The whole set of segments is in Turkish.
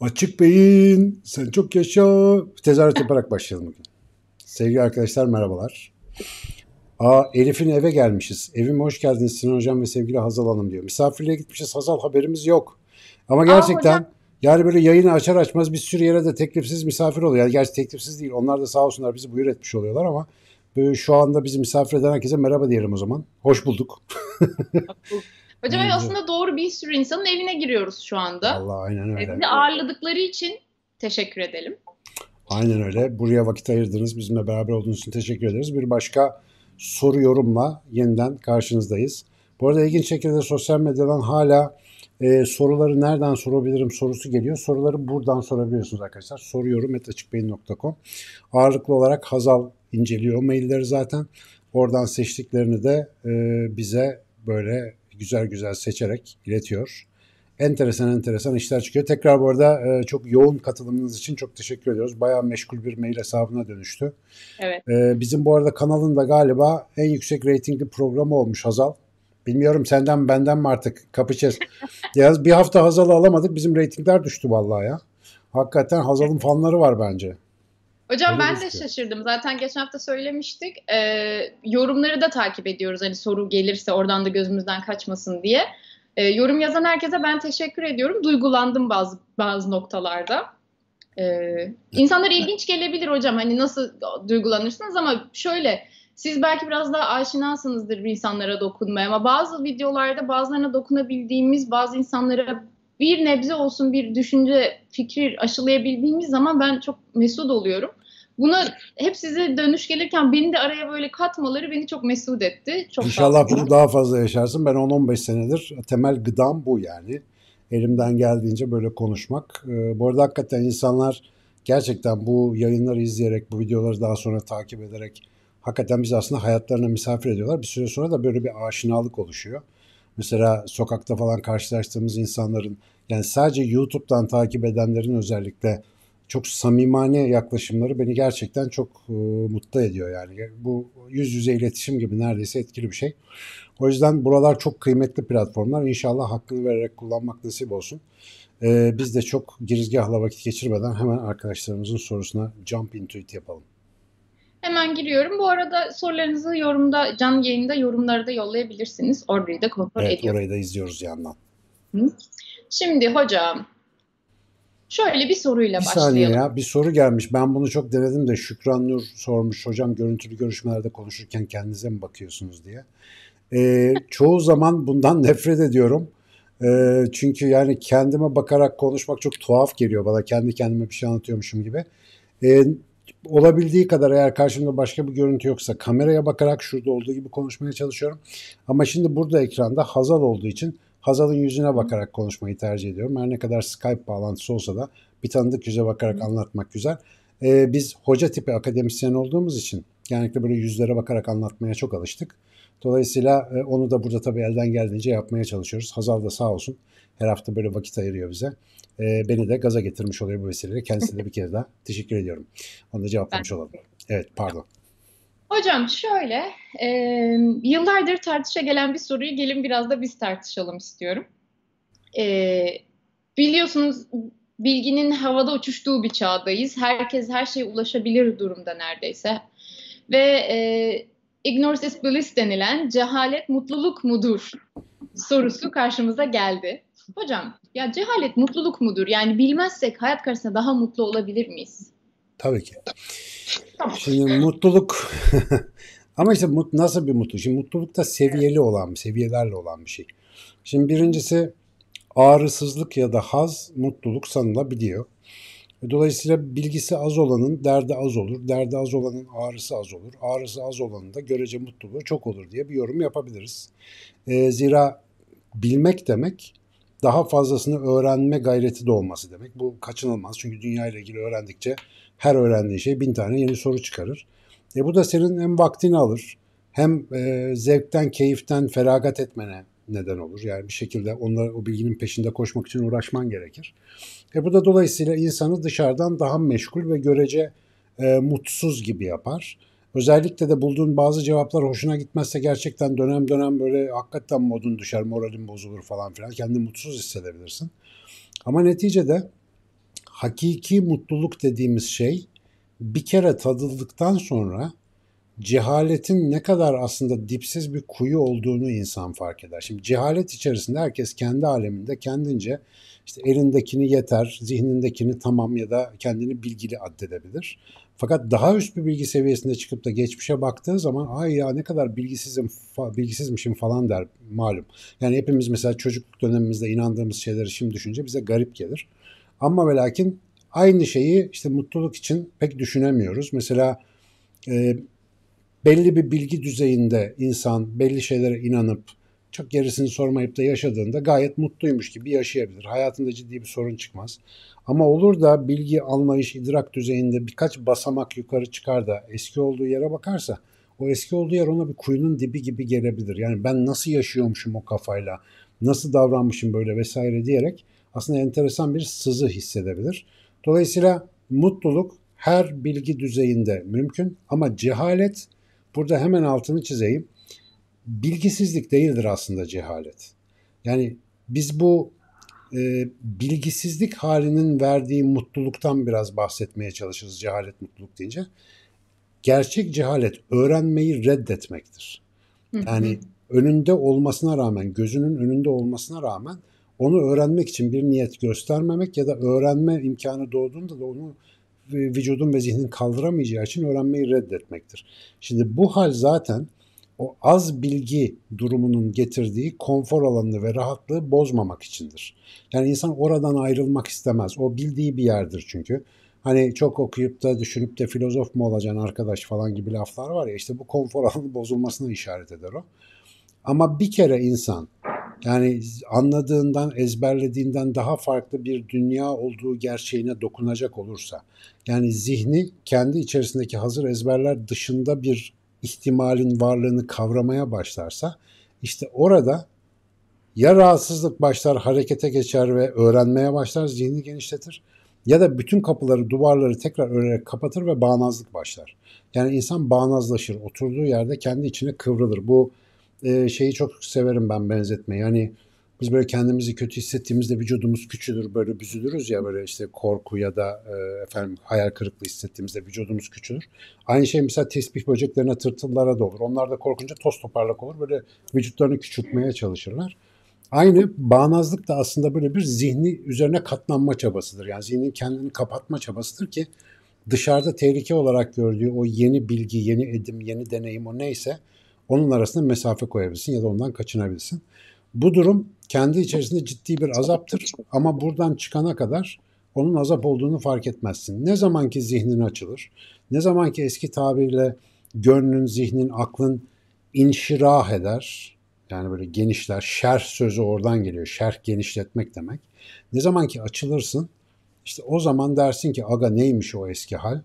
Açık Beyin, sen çok yaşa. Tezahürat yaparak başlayalım bugün. Sevgili arkadaşlar, merhabalar. Elif'in eve gelmişiz. Evime hoş geldiniz Sinan Hocam ve sevgili Hazal Hanım diyor. Misafirliğe gitmişiz Hazal, haberimiz yok. Ama gerçekten yani böyle yayını açar açmaz bir sürü yere de teklifsiz misafir oluyor. Yani gerçi teklifsiz değil, onlar da sağ olsunlar bizi buyur etmiş oluyorlar ama şu anda bizi misafir eden herkese merhaba diyelim o zaman. Hoş bulduk. Hocam aslında doğru, bir sürü insanın evine giriyoruz şu anda. Vallahi aynen öyle. Bizi ağırladıkları için teşekkür edelim. Aynen öyle. Buraya vakit ayırdınız, bizimle beraber olduğunuz için teşekkür ederiz. Bir başka soru yorumla yeniden karşınızdayız. Bu arada ilginç şekilde sosyal medyadan hala soruları nereden sorabilirim sorusu geliyor. Soruları buradan sorabiliyorsunuz arkadaşlar. soruyorum@açıkbeyin.com. Ağırlıklı olarak Hazal inceliyor mailleri zaten. Oradan seçtiklerini de bize böyle güzel güzel seçerek iletiyor. Enteresan işler çıkıyor. Tekrar bu arada çok yoğun katılımınız için çok teşekkür ediyoruz. Bayağı meşgul bir mail hesabına dönüştü. Evet. Bizim bu arada kanalın da galiba en yüksek reytingli programı olmuş Hazal. Bilmiyorum senden benden mi artık kapışacağız. Bir hafta Hazal'ı alamadık. Bizim reytingler düştü vallahi ya. Hakikaten Hazal'ın fanları var bence. Hocam ben de şaşırdım. Zaten geçen hafta söylemiştik. Yorumları da takip ediyoruz. Hani soru gelirse oradan da gözümüzden kaçmasın diye. Yorum yazan herkese ben teşekkür ediyorum. Duygulandım bazı noktalarda. İnsanlara ilginç gelebilir hocam. Hani nasıl duygulanırsınız ama şöyle, siz belki biraz daha aşinasınızdır insanlara dokunmaya ama bazı videolarda bazılarına dokunabildiğimiz, bazı insanlara bir nebze olsun bir düşünce, fikir aşılayabildiğimiz zaman ben çok mesut oluyorum. Buna hep size dönüş gelirken beni de araya böyle katmaları beni çok mesut etti. Çok İnşallah bunu daha fazla yaşarsın. Ben 10-15 senedir temel gıdam bu yani. Elimden geldiğince böyle konuşmak. Bu arada hakikaten insanlar gerçekten bu yayınları izleyerek, bu videoları daha sonra takip ederek hakikaten biz aslında hayatlarına misafir ediyorlar. Bir süre sonra da böyle bir aşinalık oluşuyor. Mesela sokakta falan karşılaştığımız insanların, yani sadece YouTube'dan takip edenlerin özellikle çok samimane yaklaşımları beni gerçekten çok mutlu ediyor yani. Bu yüz yüze iletişim gibi neredeyse etkili bir şey. O yüzden buralar çok kıymetli platformlar. İnşallah hakkını vererek kullanmak nasip olsun. Biz de çok girizgahla vakit geçirmeden hemen arkadaşlarımızın sorusuna jump into it yapalım. Hemen giriyorum. Bu arada sorularınızı yorumda, canlı yayında yorumları da yollayabilirsiniz. Orayı da kontrol ediyoruz. Orayı da izliyoruz yandan. Şimdi hocam şöyle bir soruyla başlayalım. Bir saniye ya, bir soru gelmiş. Ben bunu çok denedim de Şükran Nur sormuş. Hocam görüntülü görüşmelerde konuşurken kendinize mi bakıyorsunuz diye. Çoğu zaman bundan nefret ediyorum. Çünkü yani kendime bakarak konuşmak çok tuhaf geliyor bana. Kendi kendime bir şey anlatıyormuşum gibi. Olabildiği kadar eğer karşımda başka bir görüntü yoksa kameraya bakarak şurada olduğu gibi konuşmaya çalışıyorum. Ama şimdi burada ekranda Hazal olduğu için Hazal'ın yüzüne bakarak konuşmayı tercih ediyorum. Her ne kadar Skype bağlantısı olsa da bir tanıdık yüze bakarak anlatmak güzel. Biz hoca tipi akademisyen olduğumuz için genellikle böyle yüzlere bakarak anlatmaya çok alıştık. Dolayısıyla onu da burada tabii elden geldiğince yapmaya çalışıyoruz. Hazal da sağ olsun her hafta böyle vakit ayırıyor bize. Beni de gaza getirmiş oluyor bu vesileyle. Kendisine de bir kere daha teşekkür ediyorum. Onu da cevaplamış olalım. Evet, pardon. Hocam şöyle, yıllardır tartışa gelen bir soruyu gelin biraz da biz tartışalım istiyorum. Biliyorsunuz bilginin havada uçuştuğu bir çağdayız. Herkes her şeye ulaşabilir durumda neredeyse. Ve ignorance is bliss denilen cehalet mutluluk mudur sorusu karşımıza geldi. Hocam ya cehalet mutluluk mudur? Yani bilmezsek hayat karşısında daha mutlu olabilir miyiz? Tabii ki. Tamam. Şimdi mutluluk ama işte nasıl bir mutluluk? Şimdi mutluluk da seviyeli olan, seviyelerle olan bir şey. Şimdi birincisi ağrısızlık ya da haz mutluluk sanılabiliyor. Dolayısıyla bilgisi az olanın derdi az olur. Derdi az olanın ağrısı az olur. Ağrısı az olanın da görece mutluluğu çok olur diye bir yorum yapabiliriz. Zira bilmek demek daha fazlasını öğrenme gayreti de olması demek. Bu kaçınılmaz çünkü dünya ile ilgili öğrendikçe her öğrendiğin şey 1000 tane yeni soru çıkarır. Bu da senin hem vaktini alır hem zevkten, keyiften feragat etmene neden olur. Yani bir şekilde o bilginin peşinde koşmak için uğraşman gerekir. Bu da dolayısıyla insanı dışarıdan daha meşgul ve görece mutsuz gibi yapar. Özellikle de bulduğun bazı cevaplar hoşuna gitmezse gerçekten dönem dönem böyle hakikaten modun düşer, moralin bozulur falan filan. Kendini mutsuz hissedebilirsin. Ama neticede hakiki mutluluk dediğimiz şey bir kere tadıldıktan sonra cehaletin ne kadar aslında dipsiz bir kuyu olduğunu insan fark eder. Şimdi cehalet içerisinde herkes kendi aleminde kendince işte elindekini yeter, zihnindekini tamam ya da kendini bilgili addedebilir. Fakat daha üst bir bilgi seviyesinde çıkıp da geçmişe baktığı zaman ay ya ne kadar bilgisizmişim falan der malum. Yani hepimiz mesela çocukluk dönemimizde inandığımız şeyleri şimdi düşünce bize garip gelir. Ama ve lakin aynı şeyi işte mutluluk için pek düşünemiyoruz. Mesela belli bir bilgi düzeyinde insan belli şeylere inanıp çok gerisini sormayıp da yaşadığında gayet mutluymuş gibi yaşayabilir. Hayatında ciddi bir sorun çıkmaz. Ama olur da bilgi, anlayış, idrak düzeyinde birkaç basamak yukarı çıkar da eski olduğu yere bakarsa o eski olduğu yer ona bir kuyunun dibi gibi gelebilir. Yani ben nasıl yaşıyormuşum o kafayla, nasıl davranmışım böyle vesaire diyerek aslında enteresan bir sızı hissedebilir. Dolayısıyla mutluluk her bilgi düzeyinde mümkün ama cehalet, burada hemen altını çizeyim, bilgisizlik değildir aslında cehalet. Yani biz bu bilgisizlik halinin verdiği mutluluktan biraz bahsetmeye çalışırız cehalet mutluluk deyince. Gerçek cehalet öğrenmeyi reddetmektir. Yani önünde olmasına rağmen, gözünün önünde olmasına rağmen onu öğrenmek için bir niyet göstermemek ya da öğrenme imkanı doğduğunda da onu vücudun ve zihnin kaldıramayacağı için öğrenmeyi reddetmektir. Şimdi bu hal zaten o az bilgi durumunun getirdiği konfor alanını ve rahatlığı bozmamak içindir. Yani insan oradan ayrılmak istemez. O bildiği bir yerdir çünkü. Hani çok okuyup da düşünüp de filozof mu olacaksın arkadaş falan gibi laflar var ya, işte bu konfor alanı bozulmasına işaret eder o. Ama bir kere insan yani anladığından, ezberlediğinden daha farklı bir dünya olduğu gerçeğine dokunacak olursa, yani zihni kendi içerisindeki hazır ezberler dışında bir ihtimalin varlığını kavramaya başlarsa, işte orada ya rahatsızlık başlar, harekete geçer ve öğrenmeye başlar, zihni genişletir, ya da bütün kapıları, duvarları tekrar örerek kapatır ve bağnazlık başlar. Yani insan bağnazlaşır, oturduğu yerde kendi içine kıvrılır. Bu şeyi çok severim ben benzetmeyi. Yani biz böyle kendimizi kötü hissettiğimizde vücudumuz küçülür, böyle büzülürüz ya, böyle işte korku ya da hayal kırıklığı hissettiğimizde vücudumuz küçülür. Aynı şey mesela tesbih böceklerine, tırtıllara da olur. Onlar da korkunca toz toparlak olur, böyle vücutlarını küçültmeye çalışırlar. Aynı bağnazlık da aslında böyle bir zihni üzerine katlanma çabasıdır. Yani zihnin kendini kapatma çabasıdır ki dışarıda tehlike olarak gördüğü o yeni bilgi, yeni edim, yeni deneyim, o neyse onun arasında mesafe koyabilsin ya da ondan kaçınabilsin. Bu durum kendi içerisinde ciddi bir azaptır ama buradan çıkana kadar onun azap olduğunu fark etmezsin. Ne zaman ki zihnin açılır, ne zaman ki eski tabirle gönlün, zihnin, aklın inşirah eder, yani böyle genişler, şerh sözü oradan geliyor, şerh genişletmek demek. Ne zaman ki açılırsın, işte o zaman dersin ki aga neymiş o eski hal.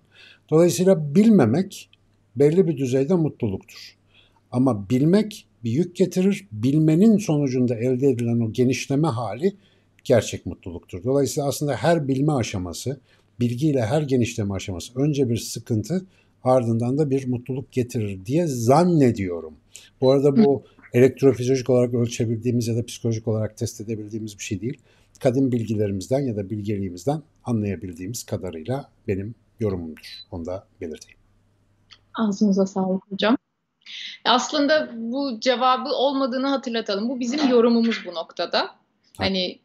Dolayısıyla bilmemek belli bir düzeyde mutluluktur. Ama bilmek bir yük getirir. Bilmenin sonucunda elde edilen o genişleme hali gerçek mutluluktur. Dolayısıyla aslında her bilme aşaması, bilgiyle her genişleme aşaması önce bir sıkıntı, ardından da bir mutluluk getirir diye zannediyorum. Bu arada bu elektrofizyolojik olarak ölçebildiğimiz ya da psikolojik olarak test edebildiğimiz bir şey değil. Kadim bilgilerimizden ya da bilgeliğimizden anlayabildiğimiz kadarıyla benim yorumumdur. Onu da belirteyim. Ağzınıza sağlık hocam. Aslında bu cevabı olmadığını hatırlatalım. Bu bizim yorumumuz bu noktada. Hani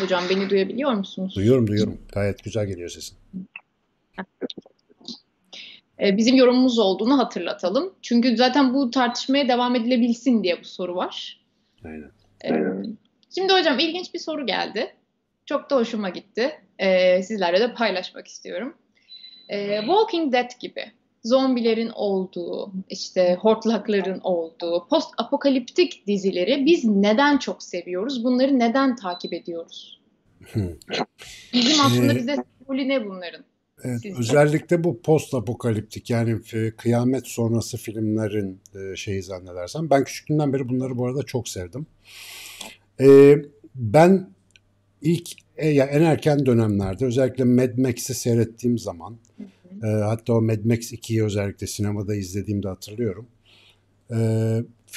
hocam beni duyabiliyor musunuz? Duyuyorum. Gayet güzel geliyor sesin. Bizim yorumumuz olduğunu hatırlatalım. Çünkü zaten bu tartışmaya devam edilebilsin diye bu soru var. Aynen. Şimdi hocam ilginç bir soru geldi. Çok da hoşuma gitti. Sizlerle de paylaşmak istiyorum. Walking Dead gibi zombilerin olduğu, işte hortlakların olduğu post apokaliptik dizileri biz neden çok seviyoruz? Bunları neden takip ediyoruz? Bizim aslında bize sembolü ne bunların? Evet, özellikle bu post apokaliptik, yani kıyamet sonrası filmlerin şeyi zannedersem. Ben küçüklüğümden beri bunları bu arada çok sevdim. Ben ilk en erken dönemlerde özellikle Mad Max'i seyrettiğim zaman, hatta o Mad Max 2'yi özellikle sinemada izlediğimde hatırlıyorum.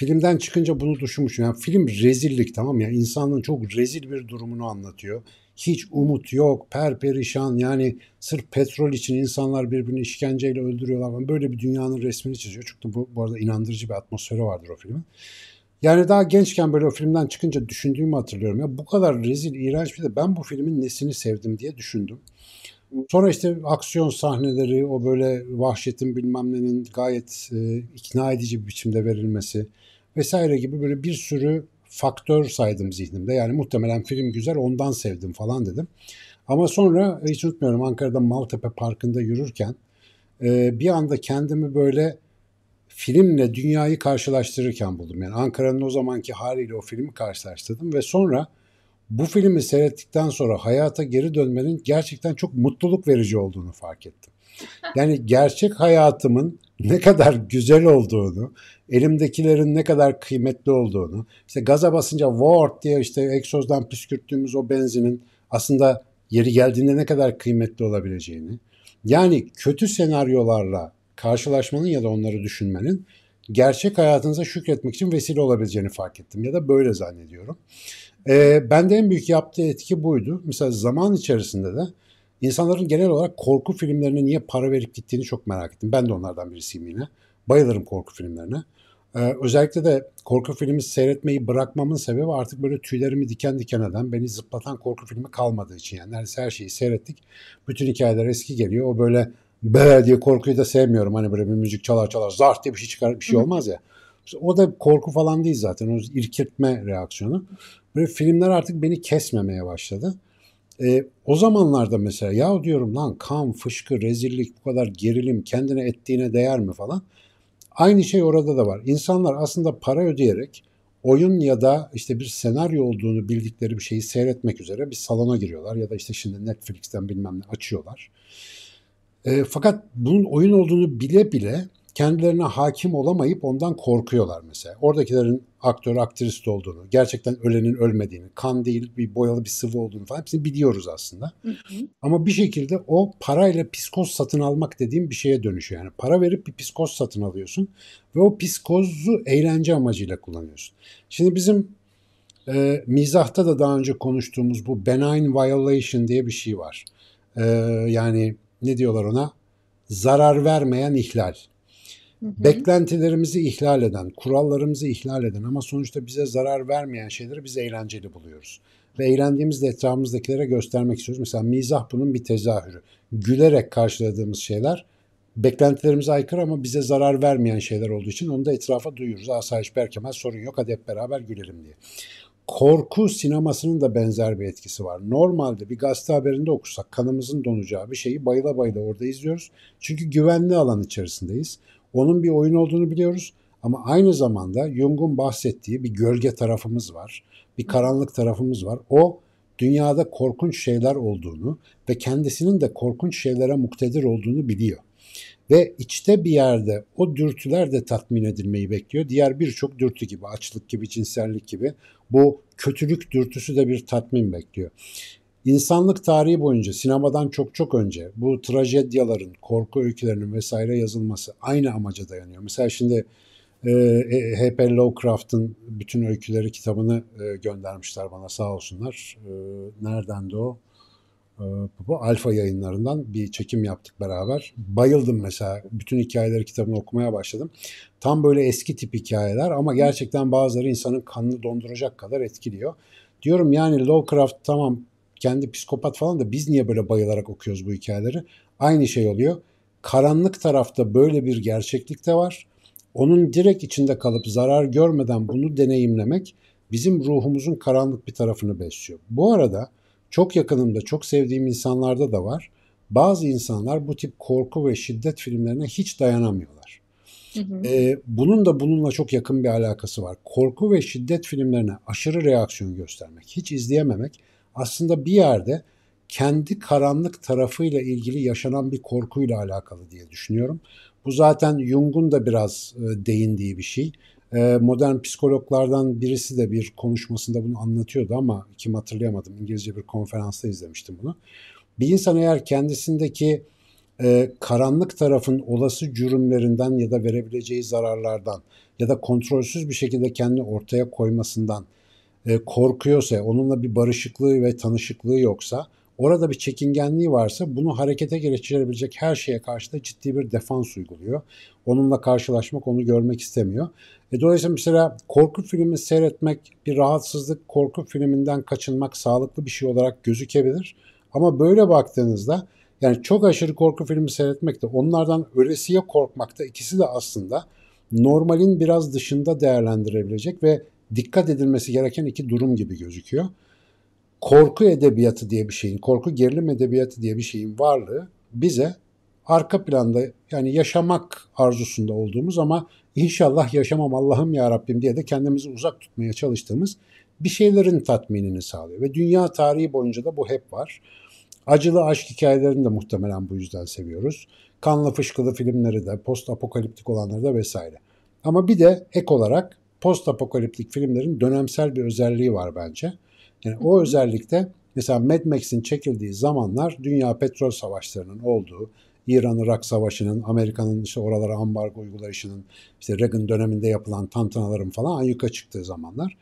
filmden çıkınca bunu düşünmüşüm. Yani film rezillik, tamam mı? Yani insanlığın çok rezil bir durumunu anlatıyor. Hiç umut yok, perperişan, yani sırf petrol için insanlar birbirini işkenceyle öldürüyorlar. Böyle bir dünyanın resmini çiziyor. Çünkü bu arada inandırıcı bir atmosferi vardır o filmin. Yani daha gençken böyle o filmden çıkınca düşündüğümü hatırlıyorum. Ya bu kadar rezil, iğrenç bir de ben bu filmin nesini sevdim diye düşündüm. Sonra işte aksiyon sahneleri, o böyle vahşetin bilmem nenin gayet ikna edici bir biçimde verilmesi vesaire gibi böyle bir sürü faktör saydım zihnimde. Yani muhtemelen film güzel, ondan sevdim falan dedim. Ama sonra hiç unutmuyorum, Ankara'da Maltepe Parkı'nda yürürken bir anda kendimi böyle filmle dünyayı karşılaştırırken buldum. Yani Ankara'nın o zamanki haliyle o filmi karşılaştırdım ve sonra bu filmi seyrettikten sonra hayata geri dönmenin gerçekten çok mutluluk verici olduğunu fark ettim. Yani gerçek hayatımın ne kadar güzel olduğunu, elimdekilerin ne kadar kıymetli olduğunu, işte gaza basınca "Word" diye işte egzozdan püskürttüğümüz o benzinin aslında yeri geldiğinde ne kadar kıymetli olabileceğini, yani kötü senaryolarla karşılaşmanın ya da onları düşünmenin gerçek hayatınıza şükretmek için vesile olabileceğini fark ettim ya da böyle zannediyorum. Bende en büyük yaptığı etki buydu. Mesela zaman içerisinde de insanların genel olarak korku filmlerine niye para verip gittiğini çok merak ettim. Ben de onlardan birisiyim yine. Bayılırım korku filmlerine. Özellikle de korku filmi seyretmeyi bırakmamın sebebi artık böyle tüylerimi diken diken eden, beni zıplatan korku filmi kalmadığı için. Yani neredeyse her şeyi seyrettik. Bütün hikayeler eski geliyor. O böyle "be" diye korkuyu da sevmiyorum. Hani böyle bir müzik çalar zart diye bir şey çıkar, bir şey olmaz ya. O da korku falan değil zaten. O irkiltme reaksiyonu. Böyle filmler artık beni kesmemeye başladı. O zamanlarda mesela ya diyorum lan kan, fışkı, rezillik, bu kadar gerilim kendine ettiğine değer mi falan. Aynı şey orada da var. İnsanlar aslında para ödeyerek oyun ya da işte bir senaryo olduğunu bildikleri bir şeyi seyretmek üzere bir salona giriyorlar. Ya da işte şimdi Netflix'ten bilmem ne açıyorlar. Fakat bunun oyun olduğunu bile bile kendilerine hakim olamayıp ondan korkuyorlar mesela. Oradakilerin aktör, aktrist olduğunu, gerçekten ölenin ölmediğini, kan değil bir boyalı bir sıvı olduğunu falan hepsini biliyoruz aslında. Hı hı. Ama bir şekilde o parayla psikoz satın almak dediğim bir şeye dönüşüyor. Yani para verip bir psikoz satın alıyorsun ve o psikozu eğlence amacıyla kullanıyorsun. Şimdi bizim mizahta da daha önce konuştuğumuz bu benign violation diye bir şey var. Yani ne diyorlar ona? Zarar vermeyen ihlal. Hı hı. Beklentilerimizi ihlal eden, kurallarımızı ihlal eden ama sonuçta bize zarar vermeyen şeyleri biz eğlenceli buluyoruz. Ve eğlendiğimizde etrafımızdakilere göstermek istiyoruz. Mesela mizah bunun bir tezahürü. Gülerek karşıladığımız şeyler beklentilerimize aykırı ama bize zarar vermeyen şeyler olduğu için onu da etrafa duyuyoruz. Asayiş Berkemal sorun yok, hadi hep beraber gülelim diye. Korku sinemasının da benzer bir etkisi var. Normalde bir gazete haberinde okusak kanımızın donacağı bir şeyi bayıla bayıla orada izliyoruz. Çünkü güvenli alan içerisindeyiz. Onun bir oyun olduğunu biliyoruz ama aynı zamanda Jung'un bahsettiği bir gölge tarafımız var, bir karanlık tarafımız var. O dünyada korkunç şeyler olduğunu ve kendisinin de korkunç şeylere muktedir olduğunu biliyor. Ve içte bir yerde o dürtüler de tatmin edilmeyi bekliyor. Diğer birçok dürtü gibi, açlık gibi, cinsellik gibi bu kötülük dürtüsü de bir tatmin bekliyor. İnsanlık tarihi boyunca sinemadan çok çok önce bu trajedyaların, korku öykülerinin vesaire yazılması aynı amaca dayanıyor. Mesela şimdi H.P. Lovecraft'ın bütün öyküleri kitabını göndermişler bana sağ olsunlar. Nereden de o? Bu Alfa yayınlarından bir çekim yaptık beraber. Bayıldım mesela. Bütün hikayeleri kitabını okumaya başladım. Tam böyle eski tip hikayeler ama gerçekten bazıları insanın kanını donduracak kadar etkiliyor. Diyorum yani Lovecraft tamam kendi psikopat falan da biz niye böyle bayılarak okuyoruz bu hikayeleri? Aynı şey oluyor. Karanlık tarafta böyle bir gerçeklik de var. Onun direkt içinde kalıp zarar görmeden bunu deneyimlemek bizim ruhumuzun karanlık bir tarafını besliyor. Bu arada çok yakınımda, çok sevdiğim insanlarda da var. Bazı insanlar bu tip korku ve şiddet filmlerine hiç dayanamıyorlar. Hı hı. Bunun da bununla çok yakın bir alakası var. Korku ve şiddet filmlerine aşırı reaksiyon göstermek, hiç izleyememek aslında bir yerde kendi karanlık tarafıyla ilgili yaşanan bir korkuyla alakalı diye düşünüyorum. Bu zaten Jung'un da biraz değindiği bir şey. Modern psikologlardan birisi de bir konuşmasında bunu anlatıyordu ama kim hatırlayamadım. İngilizce bir konferansta izlemiştim bunu. Bir insan eğer kendisindeki karanlık tarafın olası cürümlerinden ya da verebileceği zararlardan ya da kontrolsüz bir şekilde kendini ortaya koymasından korkuyorsa, onunla bir barışıklığı ve tanışıklığı yoksa, orada bir çekingenliği varsa bunu harekete geçirebilecek her şeye karşı da ciddi bir defans uyguluyor. Onunla karşılaşmak, onu görmek istemiyor. Dolayısıyla mesela korku filmi seyretmek, bir rahatsızlık, korku filminden kaçınmak sağlıklı bir şey olarak gözükebilir. Ama böyle baktığınızda yani çok aşırı korku filmi seyretmek de onlardan ölesiye korkmak da ikisi de aslında normalin biraz dışında değerlendirebilecek ve dikkat edilmesi gereken iki durum gibi gözüküyor. Korku edebiyatı diye bir şeyin, korku gerilim edebiyatı diye bir şeyin varlığı bize arka planda yani yaşamak arzusunda olduğumuz ama inşallah yaşamam Allah'ım ya Rabbim diye de kendimizi uzak tutmaya çalıştığımız bir şeylerin tatminini sağlıyor. Ve dünya tarihi boyunca da bu hep var. Acılı aşk hikayelerini de muhtemelen bu yüzden seviyoruz. Kanlı fışkılı filmleri de, post apokaliptik olanları da vesaire. Ama bir de ek olarak post apokaliptik filmlerin dönemsel bir özelliği var bence. Yani o özellikle mesela Mad Max'in çekildiği zamanlar dünya petrol savaşlarının olduğu, İran-Irak savaşının, Amerika'nın işte oralara ambargo uygulayışının, işte Reagan döneminde yapılan tantanaların falan ayyuka çıktığı zamanlar.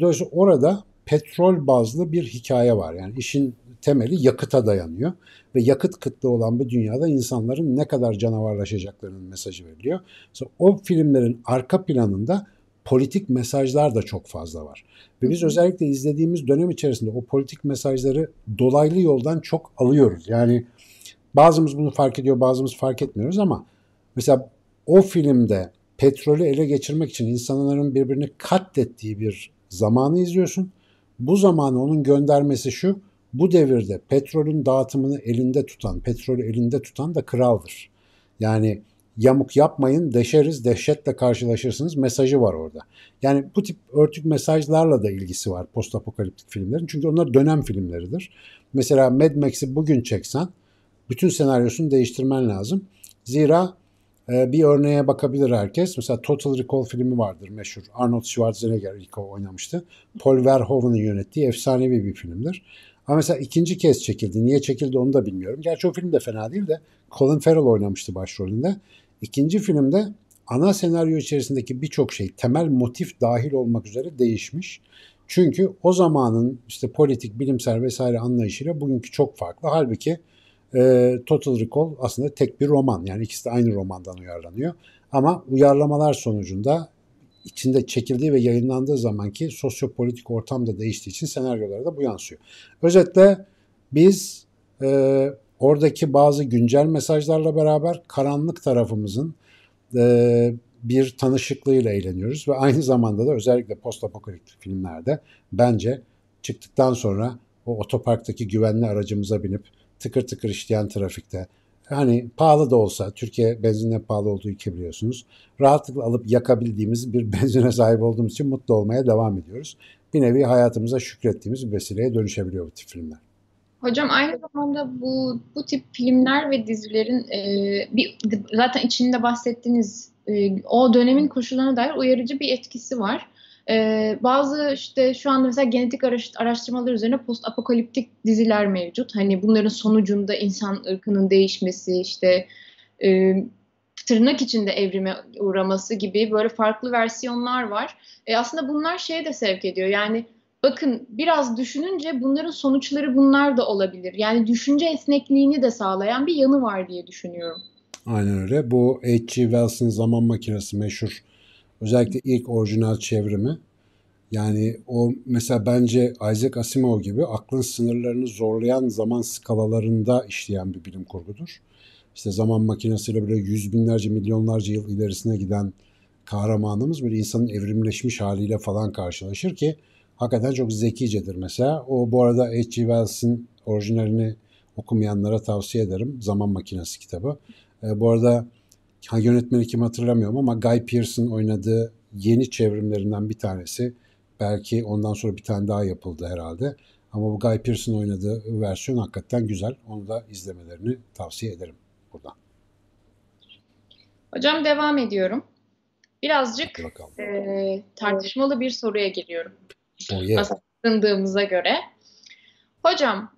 Dolayısıyla orada petrol bazlı bir hikaye var. Yani işin temeli yakıta dayanıyor ve yakıt kıtlığı olan bir dünyada insanların ne kadar canavarlaşacaklarının mesajı veriliyor. Mesela o filmlerin arka planında politik mesajlar da çok fazla var. Ve biz özellikle izlediğimiz dönem içerisinde o politik mesajları dolaylı yoldan çok alıyoruz. Yani bazımız bunu fark ediyor, bazımız fark etmiyoruz ama mesela o filmde petrolü ele geçirmek için insanların birbirini katlettiği bir zamanı izliyorsun. Bu zamanı onun göndermesi şu, bu devirde petrolün dağıtımını elinde tutan, petrolü elinde tutan da kraldır. Yani yamuk yapmayın, deşeriz, dehşetle karşılaşırsınız mesajı var orada. Yani bu tip örtük mesajlarla da ilgisi var postapokaliptik filmlerin. Çünkü onlar dönem filmleridir. Mesela Mad Max'i bugün çeksen bütün senaryosunu değiştirmen lazım. Zira bir örneğe bakabilir herkes. Mesela Total Recall filmi vardır meşhur. Arnold Schwarzenegger ilk oynamıştı. Paul Verhoeven'ın yönettiği efsanevi bir filmdir. Ama mesela ikinci kez çekildi. Niye çekildi onu da bilmiyorum. Gerçi o film de fena değil de Colin Farrell oynamıştı başrolünde. İkinci filmde ana senaryo içerisindeki birçok şey temel motif dahil olmak üzere değişmiş. Çünkü o zamanın işte politik, bilimsel vesaire anlayışıyla bugünkü çok farklı. Halbuki Total Recall aslında tek bir roman. Yani ikisi de aynı romandan uyarlanıyor. Ama uyarlamalar sonucunda içinde çekildiği ve yayınlandığı zamanki sosyopolitik ortam da değiştiği için senaryolara da bu yansıyor. Özetle biz oradaki bazı güncel mesajlarla beraber karanlık tarafımızın bir tanışıklığıyla eğleniyoruz ve aynı zamanda da özellikle postapokaliptik filmlerde bence çıktıktan sonra o otoparktaki güvenli aracımıza binip tıkır tıkır işleyen trafikte, hani pahalı da olsa, Türkiye benzinle pahalı olduğu ülke biliyorsunuz, rahatlıkla alıp yakabildiğimiz bir benzine sahip olduğumuz için mutlu olmaya devam ediyoruz. Bir nevi hayatımıza şükrettiğimiz bir vesileye dönüşebiliyor bu tip filmler. Hocam aynı zamanda bu tip filmler ve dizilerin zaten içinde bahsettiğiniz o dönemin koşullarına dair uyarıcı bir etkisi var. Bazı işte şu anda mesela genetik araştırmalar üzerine post apokaliptik diziler mevcut. Hani bunların sonucunda insan ırkının değişmesi, işte tırnak içinde evrime uğraması gibi böyle farklı versiyonlar var. Aslında bunlar şeye de sevk ediyor. Yani bakın biraz düşününce bunların sonuçları bunlar da olabilir. Yani düşünce esnekliğini de sağlayan bir yanı var diye düşünüyorum. Aynen öyle. Bu H.P. Wells'ın Zaman Makinesi meşhur. Özellikle ilk orijinal çevrimi. Yani o mesela bence Isaac Asimov gibi aklın sınırlarını zorlayan zaman skalalarında işleyen bir bilim kurgudur. İşte zaman makinesiyle böyle yüz binlerce, milyonlarca yıl ilerisine giden kahramanımız böyle insanın evrimleşmiş haliyle falan karşılaşır ki hakikaten çok zekicedir mesela. O bu arada H.G. Wells'in orijinalini okumayanlara tavsiye ederim. Zaman Makinesi kitabı. Bu arada yönetmeni kim hatırlamıyorum ama Guy Pearce'ın oynadığı yeni çevrimlerinden bir tanesi. Belki ondan sonra bir tane daha yapıldı herhalde. Ama bu Guy Pearce'ın oynadığı versiyon hakikaten güzel. Onu da izlemelerini tavsiye ederim buradan. Hocam devam ediyorum. Birazcık tartışmalı bir soruya geliyorum. Aslındığımıza göre. Hocam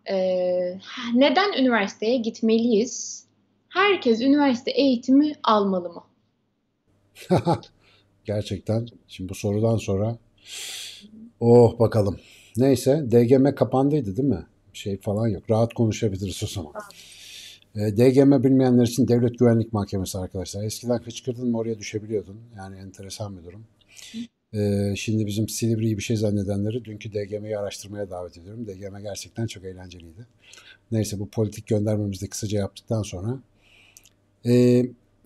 neden üniversiteye gitmeliyiz? herkes üniversite eğitimi almalı mı? Gerçekten şimdi bu sorudan sonra oh bakalım. Neyse DGM kapandıydı değil mi? Şey falan yok. Rahat konuşabiliriz o zaman. DGM bilmeyenler için Devlet Güvenlik Mahkemesi arkadaşlar. Eskiden kıçkırdın mı oraya düşebiliyordun. Yani enteresan bir durum. Şimdi bizim Silivri'yi bir şey zannedenleri dünkü DGM'yi araştırmaya davet ediyorum. DGM gerçekten çok eğlenceliydi. Neyse bu politik göndermemizi de kısaca yaptıktan sonra.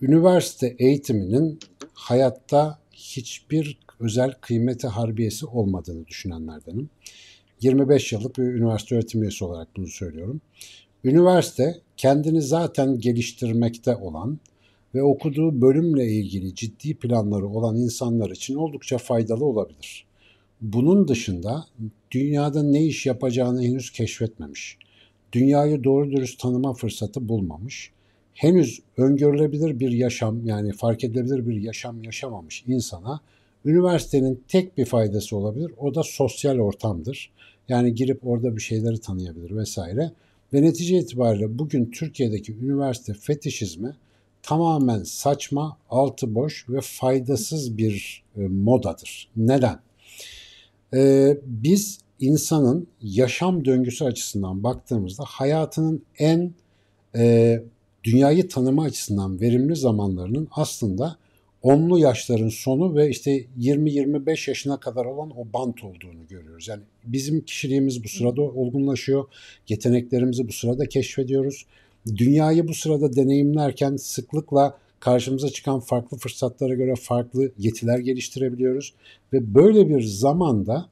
Üniversite eğitiminin hayatta hiçbir özel kıymeti harbiyesi olmadığını düşünenlerdenim. 25 yıllık bir üniversite öğretim üyesi olarak bunu söylüyorum. Üniversite kendini zaten geliştirmekte olan ve okuduğu bölümle ilgili ciddi planları olan insanlar için oldukça faydalı olabilir. Bunun dışında dünyada ne iş yapacağını henüz keşfetmemiş, dünyayı doğru dürüst tanıma fırsatı bulmamış, henüz öngörülebilir bir yaşam yani fark edilebilir bir yaşam yaşamamış insana üniversitenin tek bir faydası olabilir. O da sosyal ortamdır. Yani girip orada bir şeyleri tanıyabilir vesaire. Ve netice itibariyle bugün Türkiye'deki üniversite fetişizmi tamamen saçma, altı boş ve faydasız bir modadır. Neden? Biz insanın yaşam döngüsü açısından baktığımızda hayatının en dünyayı tanıma açısından verimli zamanlarının aslında onlu yaşların sonu ve işte 20-25 yaşına kadar olan o bant olduğunu görüyoruz. Yani bizim kişiliğimiz bu sırada olgunlaşıyor, yeteneklerimizi bu sırada keşfediyoruz. Dünyayı bu sırada deneyimlerken sıklıkla karşımıza çıkan farklı fırsatlara göre farklı yetiler geliştirebiliyoruz. Ve böyle bir zamanda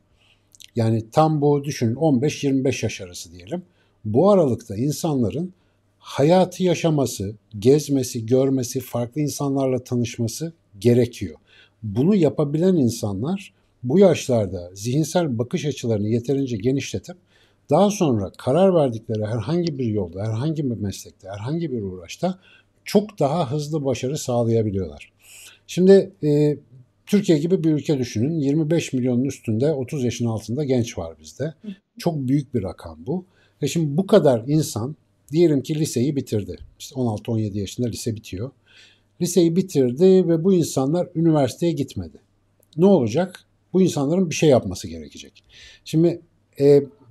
yani tam bu düşünün 15-25 yaş arası diyelim. Bu aralıkta insanların hayatı yaşaması, gezmesi, görmesi, farklı insanlarla tanışması gerekiyor. Bunu yapabilen insanlar bu yaşlarda zihinsel bakış açılarını yeterince genişletip daha sonra karar verdikleri herhangi bir yolda, herhangi bir meslekte, herhangi bir uğraşta çok daha hızlı başarı sağlayabiliyorlar. Şimdi Türkiye gibi bir ülke düşünün. 25 milyonun üstünde 30 yaşın altında genç var bizde. Çok büyük bir rakam bu. Ve şimdi bu kadar insan diyelim ki liseyi bitirdi. İşte 16-17 yaşında lise bitiyor. Liseyi bitirdi ve bu insanlar üniversiteye gitmedi. Ne olacak? Bu insanların bir şey yapması gerekecek. Şimdi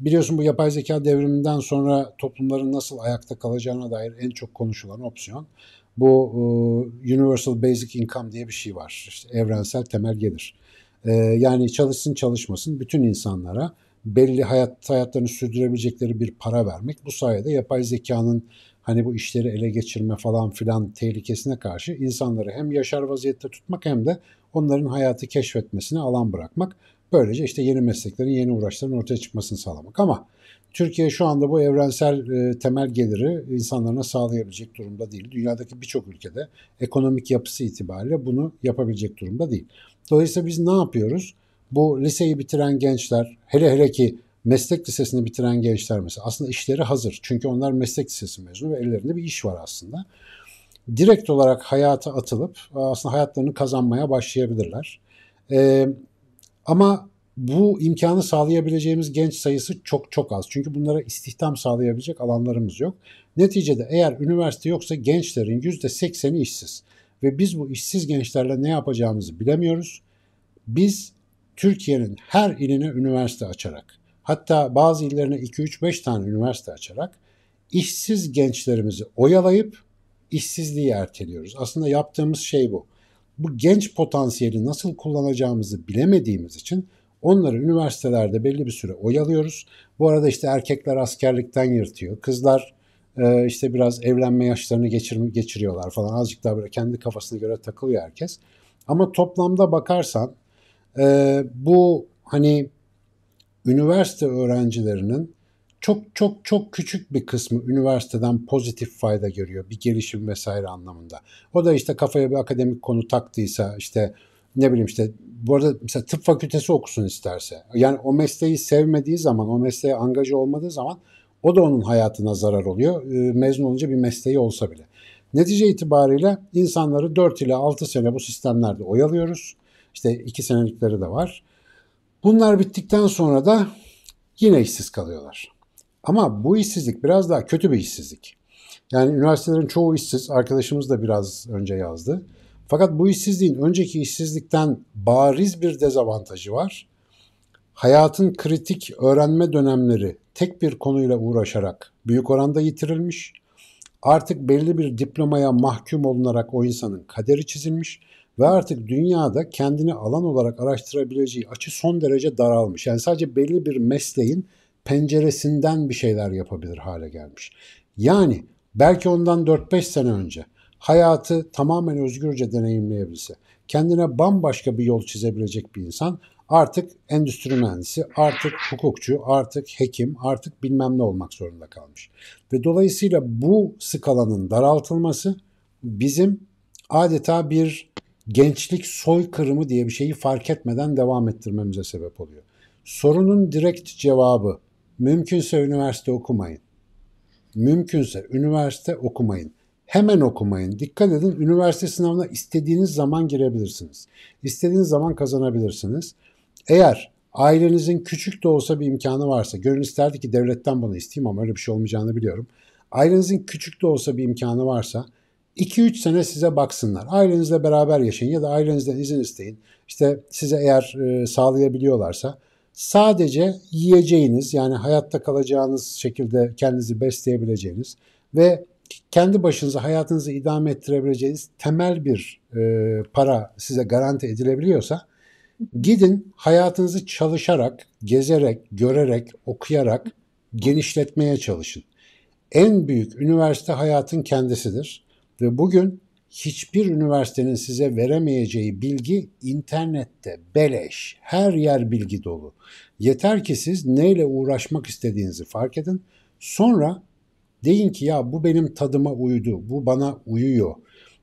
biliyorsun bu yapay zeka devriminden sonra toplumların nasıl ayakta kalacağına dair en çok konuşulan opsiyon bu Universal Basic Income diye bir şey var. İşte evrensel temel gelir. Yani çalışsın çalışmasın bütün insanlara belli hayatlarını sürdürebilecekleri bir para vermek. Bu sayede yapay zekanın hani bu işleri ele geçirme falan filan tehlikesine karşı insanları hem yaşar vaziyette tutmak hem de onların hayatı keşfetmesine alan bırakmak. Böylece işte yeni mesleklerin, yeni uğraşların ortaya çıkmasını sağlamak. Ama Türkiye şu anda bu evrensel temel geliri insanlarına sağlayabilecek durumda değil. Dünyadaki birçok ülkede ekonomik yapısı itibariyle bunu yapabilecek durumda değil. Dolayısıyla biz ne yapıyoruz? Bu liseyi bitiren gençler, hele ki meslek lisesini bitiren gençler mesela aslında işleri hazır. Çünkü onlar meslek lisesi mezunu ve ellerinde bir iş var aslında. Direkt olarak hayata atılıp aslında hayatlarını kazanmaya başlayabilirler. Ama bu imkanı sağlayabileceğimiz genç sayısı çok çok az. Çünkü bunlara istihdam sağlayabilecek alanlarımız yok. Neticede eğer üniversite yoksa gençlerin %80'i işsiz. Ve biz bu işsiz gençlerle ne yapacağımızı bilemiyoruz. Biz Türkiye'nin her iline üniversite açarak, hatta bazı illerine 2-3-5 tane üniversite açarak işsiz gençlerimizi oyalayıp işsizliği erteliyoruz. Aslında yaptığımız şey bu. Bu genç potansiyeli nasıl kullanacağımızı bilemediğimiz için onları üniversitelerde belli bir süre oyalıyoruz. Bu arada işte erkekler askerlikten yırtıyor, kızlar işte biraz evlenme yaşlarını geçiriyorlar falan. Azıcık daha böyle kendi kafasına göre takılıyor herkes. Ama toplamda bakarsan bu hani üniversite öğrencilerinin çok küçük bir kısmı üniversiteden pozitif fayda görüyor. Bir gelişim vesaire anlamında. O da işte kafaya bir akademik konu taktıysa işte ne bileyim işte bu arada mesela tıp fakültesi okusun isterse. Yani o mesleği sevmediği zaman, o mesleğe angaja olmadığı zaman o da onun hayatına zarar oluyor. Mezun olunca bir mesleği olsa bile. Netice itibariyle insanları 4 ile 6 sene bu sistemlerde oyalıyoruz. İşte 2 senelikleri de var. Bunlar bittikten sonra da yine işsiz kalıyorlar. Ama bu işsizlik biraz daha kötü bir işsizlik. Yani üniversitelerin çoğu işsiz. Arkadaşımız da biraz önce yazdı. Fakat bu işsizliğin önceki işsizlikten bariz bir dezavantajı var. Hayatın kritik öğrenme dönemleri tek bir konuyla uğraşarak büyük oranda yitirilmiş. Artık belli bir diplomaya mahkum olunarak o insanın kaderi çizilmiş ve artık dünyada kendini alan olarak araştırabileceği açı son derece daralmış. Yani sadece belli bir mesleğin penceresinden bir şeyler yapabilir hale gelmiş. Yani belki ondan 4-5 sene önce hayatı tamamen özgürce deneyimleyebilse, kendine bambaşka bir yol çizebilecek bir insan artık endüstri mühendisi, artık hukukçu, artık hekim, artık bilmem ne olmak zorunda kalmış. Ve dolayısıyla bu skalanın daraltılması bizim adeta bir gençlik soykırımı diye bir şeyi fark etmeden devam ettirmemize sebep oluyor. Sorunun direkt cevabı, mümkünse üniversite okumayın. Mümkünse üniversite okumayın. Hemen okumayın. Dikkat edin, üniversite sınavına istediğiniz zaman girebilirsiniz. İstediğiniz zaman kazanabilirsiniz. Eğer ailenizin küçük de olsa bir imkanı varsa, gönül isterdi ki devletten bunu isteyeyim ama öyle bir şey olmayacağını biliyorum. Ailenizin küçük de olsa bir imkanı varsa 2-3 sene size baksınlar. Ailenizle beraber yaşayın ya da ailenizden izin isteyin. İşte size eğer sağlayabiliyorlarsa sadece yiyeceğiniz, yani hayatta kalacağınız şekilde kendinizi besleyebileceğiniz ve kendi başınıza hayatınızı idame ettirebileceğiniz temel bir para size garanti edilebiliyorsa gidin hayatınızı çalışarak, gezerek, görerek, okuyarak genişletmeye çalışın. En büyük üniversite hayatın kendisidir ve bugün hiçbir üniversitenin size veremeyeceği bilgi internette beleş, her yer bilgi dolu. Yeter ki siz neyle uğraşmak istediğinizi fark edin, sonra deyin ki ya bu benim tadıma uydu, bu bana uyuyor.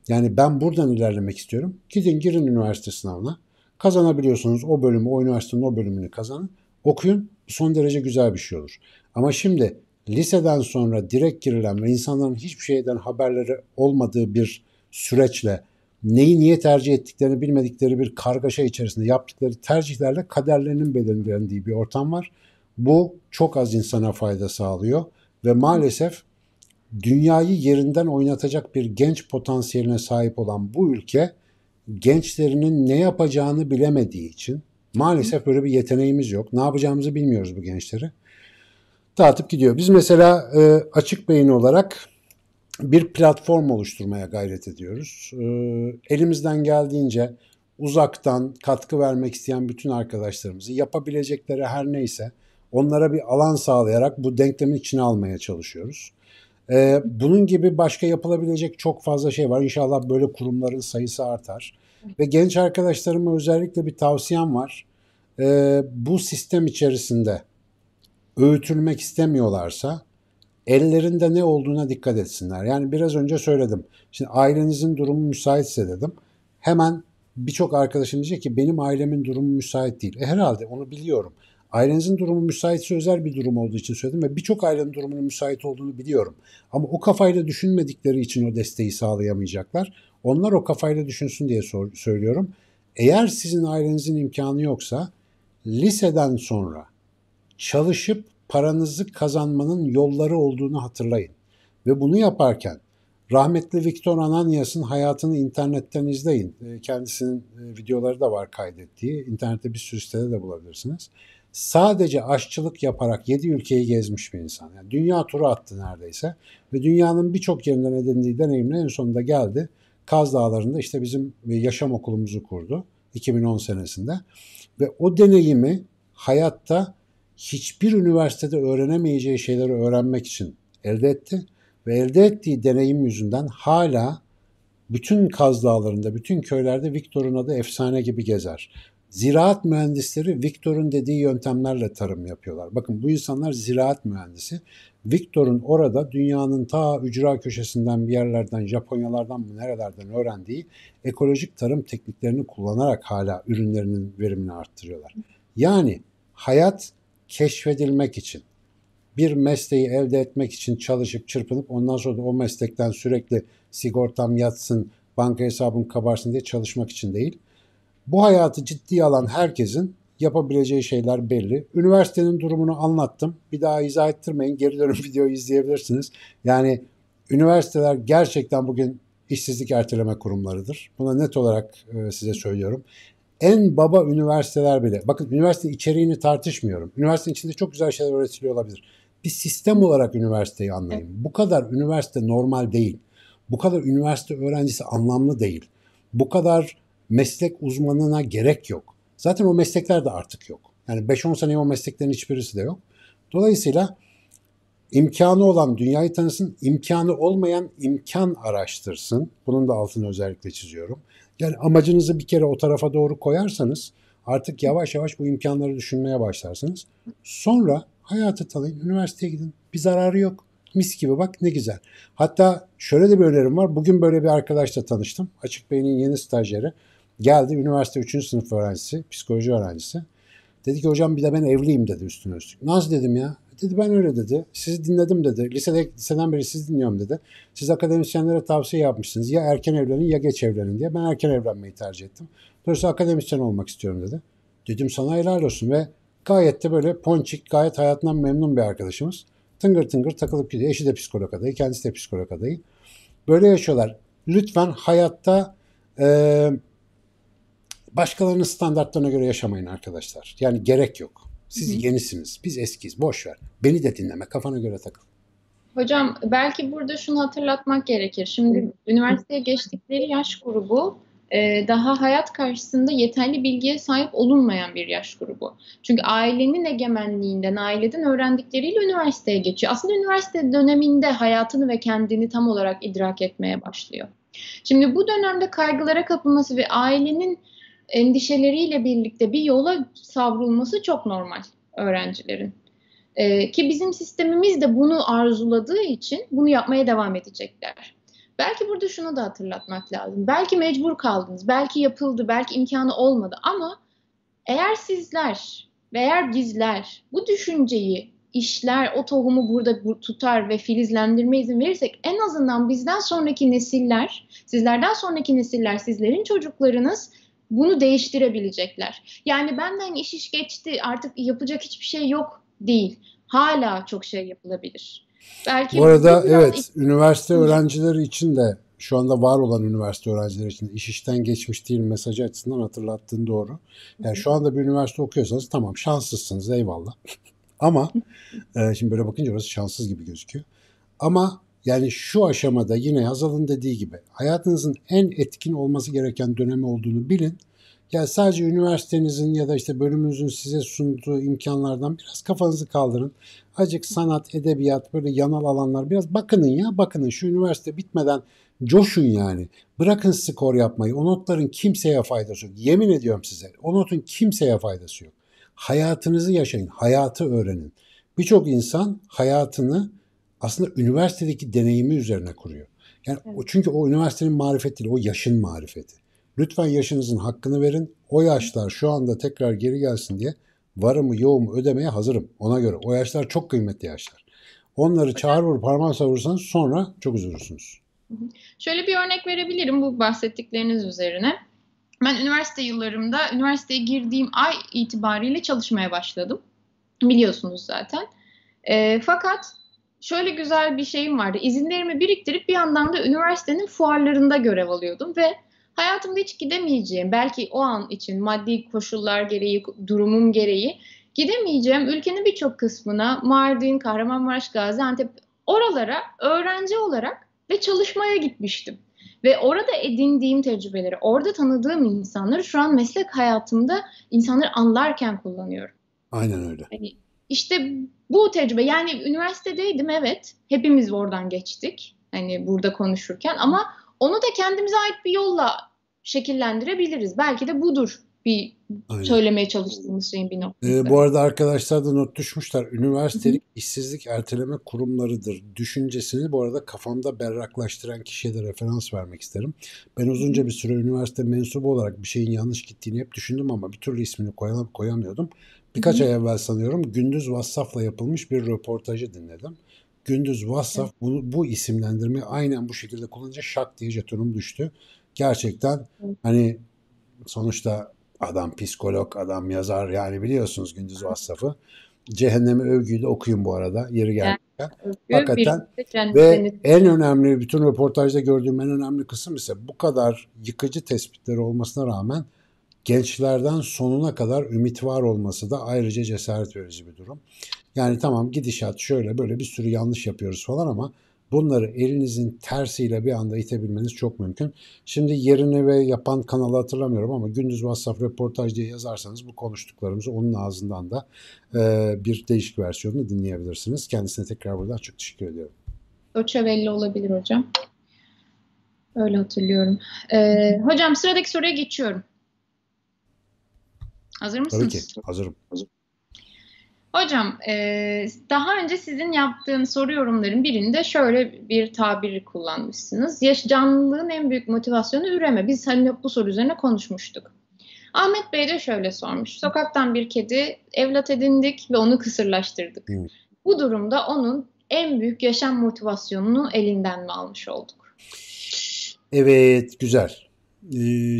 Yani ben buradan ilerlemek istiyorum. Gidin girin üniversite sınavına. Kazanabiliyorsunuz o bölümü, o üniversitenin o bölümünü kazanın. Okuyun, son derece güzel bir şey olur. Ama şimdi liseden sonra direkt girilen ve insanların hiçbir şeyden haberleri olmadığı bir süreçle neyi niye tercih ettiklerini bilmedikleri bir kargaşa içerisinde yaptıkları tercihlerle kaderlerinin belirlendiği bir ortam var. Bu çok az insana fayda sağlıyor ve maalesef dünyayı yerinden oynatacak bir genç potansiyeline sahip olan bu ülke gençlerinin ne yapacağını bilemediği için maalesef böyle bir yeteneğimiz yok. Ne yapacağımızı bilmiyoruz bu gençleri. Dağıtıp gidiyor. Biz mesela Açık Beyin olarak bir platform oluşturmaya gayret ediyoruz. Elimizden geldiğince uzaktan katkı vermek isteyen bütün arkadaşlarımızı yapabilecekleri her neyse onlara bir alan sağlayarak bu denklemin içine almaya çalışıyoruz. Bunun gibi başka yapılabilecek çok fazla şey var. İnşallah böyle kurumların sayısı artar. Ve genç arkadaşlarıma özellikle bir tavsiyem var. Bu sistem içerisinde öğütülmek istemiyorlarsa ellerinde ne olduğuna dikkat etsinler. Yani biraz önce söyledim. Şimdi ailenizin durumu müsaitse dedim. Hemen birçok arkadaşım diyecek ki benim ailemin durumu müsait değil. Herhalde onu biliyorum. Ailenizin durumu müsaitse özel bir durum olduğu için söyledim ve birçok ailenin durumunun müsait olduğunu biliyorum. Ama o kafayla düşünmedikleri için o desteği sağlayamayacaklar. Onlar o kafayla düşünsün diye söylüyorum. Eğer sizin ailenizin imkanı yoksa liseden sonra çalışıp paranızı kazanmanın yolları olduğunu hatırlayın. Ve bunu yaparken rahmetli Viktor Ananias'ın hayatını internetten izleyin. Kendisinin videoları da var kaydettiği. İnternette bir sürü sitede de bulabilirsiniz. Sadece aşçılık yaparak 7 ülkeyi gezmiş bir insan. Yani dünya turu attı neredeyse. Ve dünyanın birçok yerinden edindiği deneyimle en sonunda geldi. Kaz Dağları'nda işte bizim yaşam okulumuzu kurdu 2010 senesinde. Ve o deneyimi hayatta hiçbir üniversitede öğrenemeyeceği şeyleri öğrenmek için elde etti. Ve elde ettiği deneyim yüzünden hala bütün Kaz Dağları'nda, bütün köylerde Viktor'un adı efsane gibi gezer. Ziraat mühendisleri Viktor'un dediği yöntemlerle tarım yapıyorlar. Bakın bu insanlar ziraat mühendisi. Viktor'un orada dünyanın ta ücra köşesinden bir yerlerden, Japonyalardan mı nerelerden öğrendiği ekolojik tarım tekniklerini kullanarak hala ürünlerinin verimini arttırıyorlar. Yani hayat keşfedilmek için, bir mesleği elde etmek için çalışıp çırpınıp ondan sonra da o meslekten sürekli sigortam yatsın, banka hesabım kabarsın diye çalışmak için değil. Bu hayatı ciddiye alan herkesin yapabileceği şeyler belli. Üniversitenin durumunu anlattım. Bir daha izah ettirmeyin. Geri dönüp videoyu izleyebilirsiniz. Yani Üniversiteler gerçekten bugün işsizlik erteleme kurumlarıdır. Buna net olarak size söylüyorum. En baba üniversiteler bile, bakın üniversitenin içeriğini tartışmıyorum. Üniversitenin içinde çok güzel şeyler öğretiliyor olabilir. Bir sistem olarak üniversiteyi anlayın. Bu kadar üniversite normal değil. Bu kadar üniversite öğrencisi anlamlı değil. Bu kadar meslek uzmanına gerek yok. Zaten o meslekler de artık yok. Yani 5-10 seneye o mesleklerin hiçbirisi de yok. Dolayısıyla imkanı olan dünyayı tanısın, imkanı olmayan imkan araştırsın. Bunun da altını özellikle çiziyorum. Yani amacınızı bir kere o tarafa doğru koyarsanız artık yavaş yavaş bu imkanları düşünmeye başlarsınız. Sonra hayatı tanıyın, üniversiteye gidin. Bir zararı yok. Mis gibi bak ne güzel. Hatta şöyle de bir önerim var. Bugün böyle bir arkadaşla tanıştım. Açık Bey'in yeni stajyeri. Geldi, üniversite 3. sınıf öğrencisi, psikoloji öğrencisi. Dedi ki hocam bir de ben evliyim dedi üstüne üstlük. Nasıl dedim ya? Dedi ben öyle dedi. Sizi dinledim dedi. Liseden beri sizi dinliyorum dedi. Siz akademisyenlere tavsiye yapmışsınız. Ya erken evlenin ya geç evlenin diye. Ben erken evlenmeyi tercih ettim. Dolayısıyla akademisyen olmak istiyorum dedi. Dedim sana helal olsun ve gayet de böyle ponçik, gayet hayatından memnun bir arkadaşımız. Tıngır tıngır takılıp gidiyor. Eşi de psikolog adayı, kendisi de psikolog adayı. Böyle yaşıyorlar. Lütfen hayatta başkalarının standartlarına göre yaşamayın arkadaşlar. Yani gerek yok. Siz yenisiniz, biz eskiyiz. Boş ver. Beni de dinleme, kafana göre takıl. Hocam belki burada şunu hatırlatmak gerekir. Şimdi üniversiteye geçtikleri yaş grubu daha hayat karşısında yeterli bilgiye sahip olunmayan bir yaş grubu. Çünkü ailenin egemenliğinden, aileden öğrendikleriyle üniversiteye geçiyor. Aslında üniversite döneminde hayatını ve kendini tam olarak idrak etmeye başlıyor. Şimdi bu dönemde kaygılara kapılması ve ailenin endişeleriyle birlikte bir yola savrulması çok normal öğrencilerin. Ki bizim sistemimiz de bunu arzuladığı için bunu yapmaya devam edecekler. Belki burada şunu da hatırlatmak lazım. Belki mecbur kaldınız, belki yapıldı, belki imkanı olmadı ama eğer sizler ve eğer bizler bu düşünceyi işler, o tohumu burada tutar ve filizlendirme izin verirsek en azından bizden sonraki nesiller, sizlerden sonraki nesiller, sizlerin çocuklarınız bunu değiştirebilecekler. Yani benden iş geçti, artık yapacak hiçbir şey yok değil. Hala çok şey yapılabilir. Belki bu arada evet, üniversite öğrencileri için de şu anda var olan üniversite öğrencileri için iş işten geçmiş değil mesajı açısından hatırlattığın doğru. Yani şu anda bir üniversite okuyorsanız tamam şanslısınız eyvallah. Ama şimdi böyle bakınca orası şanssız gibi gözüküyor. Ama yani şu aşamada yine Hazal'ın dediği gibi hayatınızın en etkin olması gereken dönemi olduğunu bilin. Yani sadece üniversitenizin ya da işte bölümünüzün size sunduğu imkanlardan biraz kafanızı kaldırın. Azıcık sanat, edebiyat, böyle yanal alanlar biraz bakının ya, bakının şu üniversite bitmeden coşun yani. Bırakın skor yapmayı. O notların kimseye faydası yok. Yemin ediyorum size. O notun kimseye faydası yok. Hayatınızı yaşayın, hayatı öğrenin. Birçok insan hayatını aslında üniversitedeki deneyimi üzerine kuruyor. Yani evet. Çünkü o üniversitenin marifeti değil, o yaşın marifeti. Lütfen yaşınızın hakkını verin. O yaşlar şu anda tekrar geri gelsin diye varımı yoğumu ödemeye hazırım. Ona göre o yaşlar çok kıymetli yaşlar. Onları çağır vur parmağı savursanız sonra çok üzülürsünüz. Şöyle bir örnek verebilirim bu bahsettikleriniz üzerine. Ben üniversite yıllarımda üniversiteye girdiğim ay itibariyle çalışmaya başladım. Biliyorsunuz zaten. Fakat şöyle güzel bir şeyim vardı. İzinlerimi biriktirip bir yandan da üniversitenin fuarlarında görev alıyordum ve hayatımda hiç gidemeyeceğim, belki o an için maddi koşullar gereği, durumum gereği gidemeyeceğim ülkenin birçok kısmına, Mardin, Kahramanmaraş, Gaziantep, oralara öğrenci olarak ve çalışmaya gitmiştim. Ve orada edindiğim tecrübeleri, orada tanıdığım insanları şu an meslek hayatımda insanları anlarken kullanıyorum. Aynen öyle. Yani işte bu tecrübe, yani üniversitedeydim evet, hepimiz oradan geçtik hani burada konuşurken ama onu da kendimize ait bir yolla şekillendirebiliriz. Belki de budur bir aynen söylemeye çalıştığımız şeyin bir noktası. Bu arada arkadaşlar da not düşmüşler. Üniversitelik işsizlik erteleme kurumlarıdır düşüncesini bu arada kafamda berraklaştıran kişiye de referans vermek isterim. Ben uzunca bir süre üniversite mensubu olarak bir şeyin yanlış gittiğini hep düşündüm ama bir türlü ismini koyamıyordum. Birkaç ay evvel sanıyorum Gündüz Vassaf'la yapılmış bir röportajı dinledim. Gündüz Vassaf bu isimlendirmeyi aynen bu şekilde kullanınca şak diye jetonum düştü. Gerçekten hani sonuçta adam psikolog, adam yazar yani biliyorsunuz Gündüz Vassaf'ı. Cehennem'i Övgü'yü de okuyun bu arada. Yeri geldi. Hakikaten ve en önemli, bütün röportajda gördüğüm en önemli kısım ise bu kadar yıkıcı tespitleri olmasına rağmen gençlerden sonuna kadar ümit var olması da ayrıca cesaret verici bir durum. Yani tamam, gidişat şöyle böyle, bir sürü yanlış yapıyoruz falan ama bunları elinizin tersiyle bir anda itebilmeniz çok mümkün. Şimdi yerini ve yapan kanalı hatırlamıyorum ama Gündüz Vassaf Röportaj diye yazarsanız bu konuştuklarımızı onun ağzından da bir değişik versiyonunu dinleyebilirsiniz. Kendisine tekrar buradan çok teşekkür ediyorum. Doçevelli olabilir hocam. Öyle hatırlıyorum. Hocam sıradaki soruya geçiyorum. Hazır mısınız? Tabii ki. Hazırım. Hocam daha önce sizin yaptığınız soru yorumların birinde şöyle bir tabiri kullanmışsınız. Canlılığın en büyük motivasyonu üreme. Biz hani bu soru üzerine konuşmuştuk. Ahmet Bey de şöyle sormuş. Sokaktan bir kedi evlat edindik ve onu kısırlaştırdık. Evet. Bu durumda onun en büyük yaşam motivasyonunu elinden mi almış olduk? Evet, güzel.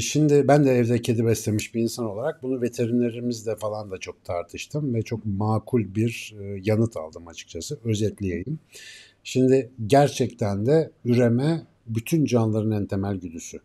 Şimdi ben de evde kedi beslemiş bir insan olarak bunu veterinerimizle falan da çok tartıştım ve çok makul bir yanıt aldım açıkçası. Özetleyeyim. Şimdi gerçekten de üreme bütün canlıların en temel güdüsü.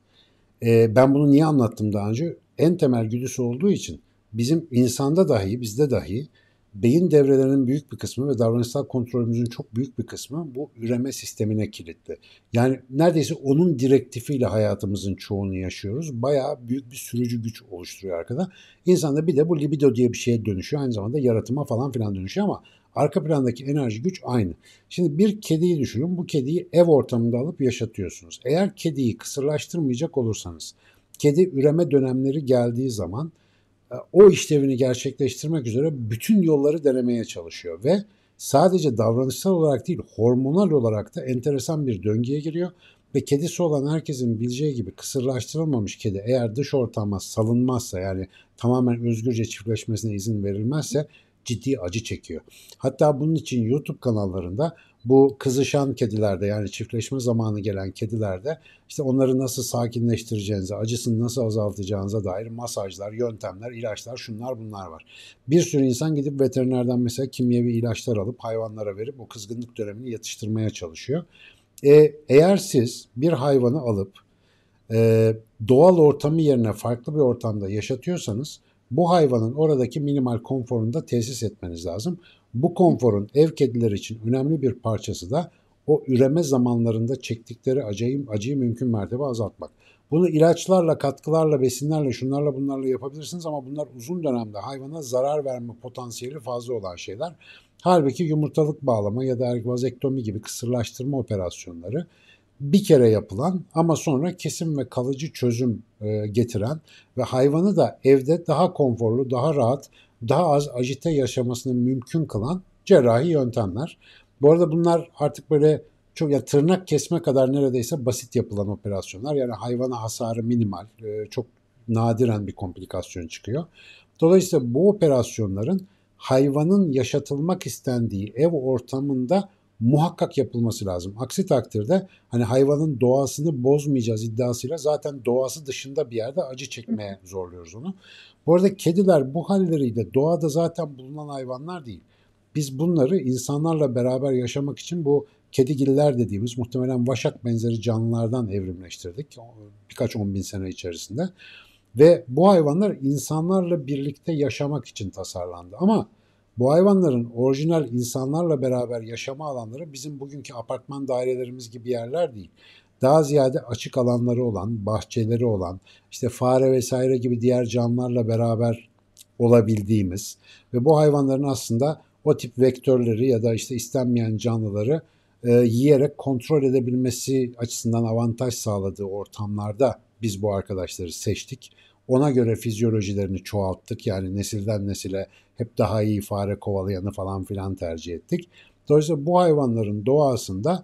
Ben bunu niye anlattım daha önce? En temel güdüsü olduğu için bizim insanda dahi, bizde dahi beyin devrelerinin büyük bir kısmı ve davranışsal kontrolümüzün çok büyük bir kısmı bu üreme sistemine kilitli. Yani neredeyse onun direktifiyle hayatımızın çoğunu yaşıyoruz. Bayağı büyük bir sürücü güç oluşturuyor arkada. İnsanda bir de bu libido diye bir şeye dönüşüyor. Aynı zamanda yaratıma falan filan dönüşüyor ama arka plandaki enerji güç aynı. Şimdi bir kediyi düşünün. Bu kediyi ev ortamında alıp yaşatıyorsunuz. Eğer kediyi kısırlaştırmayacak olursanız, kedi üreme dönemleri geldiği zaman o işlevini gerçekleştirmek üzere bütün yolları denemeye çalışıyor ve sadece davranışsal olarak değil, hormonal olarak da enteresan bir döngüye giriyor ve kedisi olan herkesin bileceği gibi kısırlaştırılmamış kedi eğer dış ortama salınmazsa, yani tamamen özgürce çiftleşmesine izin verilmezse ciddi acı çekiyor. Hatta bunun için YouTube kanallarında bu kızışan kedilerde, yani çiftleşme zamanı gelen kedilerde işte onları nasıl sakinleştireceğinize, acısını nasıl azaltacağınıza dair masajlar, yöntemler, ilaçlar, şunlar bunlar var. Bir sürü insan gidip veterinerden mesela kimyevi ilaçlar alıp hayvanlara verip o kızgınlık dönemini yatıştırmaya çalışıyor. Eğer siz bir hayvanı alıp doğal ortamı yerine farklı bir ortamda yaşatıyorsanız bu hayvanın oradaki minimal konforunu da tesis etmeniz lazım. Bu konforun ev kedileri için önemli bir parçası da o üreme zamanlarında çektikleri acıyı mümkün mertebe azaltmak. Bunu ilaçlarla, katkılarla, besinlerle, şunlarla bunlarla yapabilirsiniz ama bunlar uzun dönemde hayvana zarar verme potansiyeli fazla olan şeyler. Halbuki yumurtalık bağlama ya da vazektomi gibi kısırlaştırma operasyonları bir kere yapılan ama sonra kesin ve kalıcı çözüm getiren ve hayvanı da evde daha konforlu, daha rahat, daha az acite yaşamasını mümkün kılan cerrahi yöntemler. Bu arada bunlar artık böyle çok, ya tırnak kesme kadar neredeyse basit yapılan operasyonlar. Yani hayvana hasarı minimal, çok nadiren bir komplikasyon çıkıyor. Dolayısıyla bu operasyonların hayvanın yaşatılmak istendiği ev ortamında muhakkak yapılması lazım. Aksi takdirde hani hayvanın doğasını bozmayacağız iddiasıyla zaten doğası dışında bir yerde acı çekmeye zorluyoruz onu. Bu arada kediler bu halleriyle doğada zaten bulunan hayvanlar değil. Biz bunları insanlarla beraber yaşamak için bu kedigiller dediğimiz muhtemelen vaşak benzeri canlılardan evrimleştirdik birkaç 10.000 sene içerisinde. Ve bu hayvanlar insanlarla birlikte yaşamak için tasarlandı ama bu hayvanların orijinal insanlarla beraber yaşama alanları bizim bugünkü apartman dairelerimiz gibi yerler değil. Daha ziyade açık alanları olan, bahçeleri olan, işte fare vesaire gibi diğer canlılarla beraber olabildiğimiz ve bu hayvanların aslında o tip vektörleri ya da işte istenmeyen canlıları yiyerek kontrol edebilmesi açısından avantaj sağladığı ortamlarda biz bu arkadaşları seçtik. Ona göre fizyolojilerini çoğalttık, yani nesilden nesile hep daha iyi fare kovalayanı falan filan tercih ettik. Dolayısıyla bu hayvanların doğasında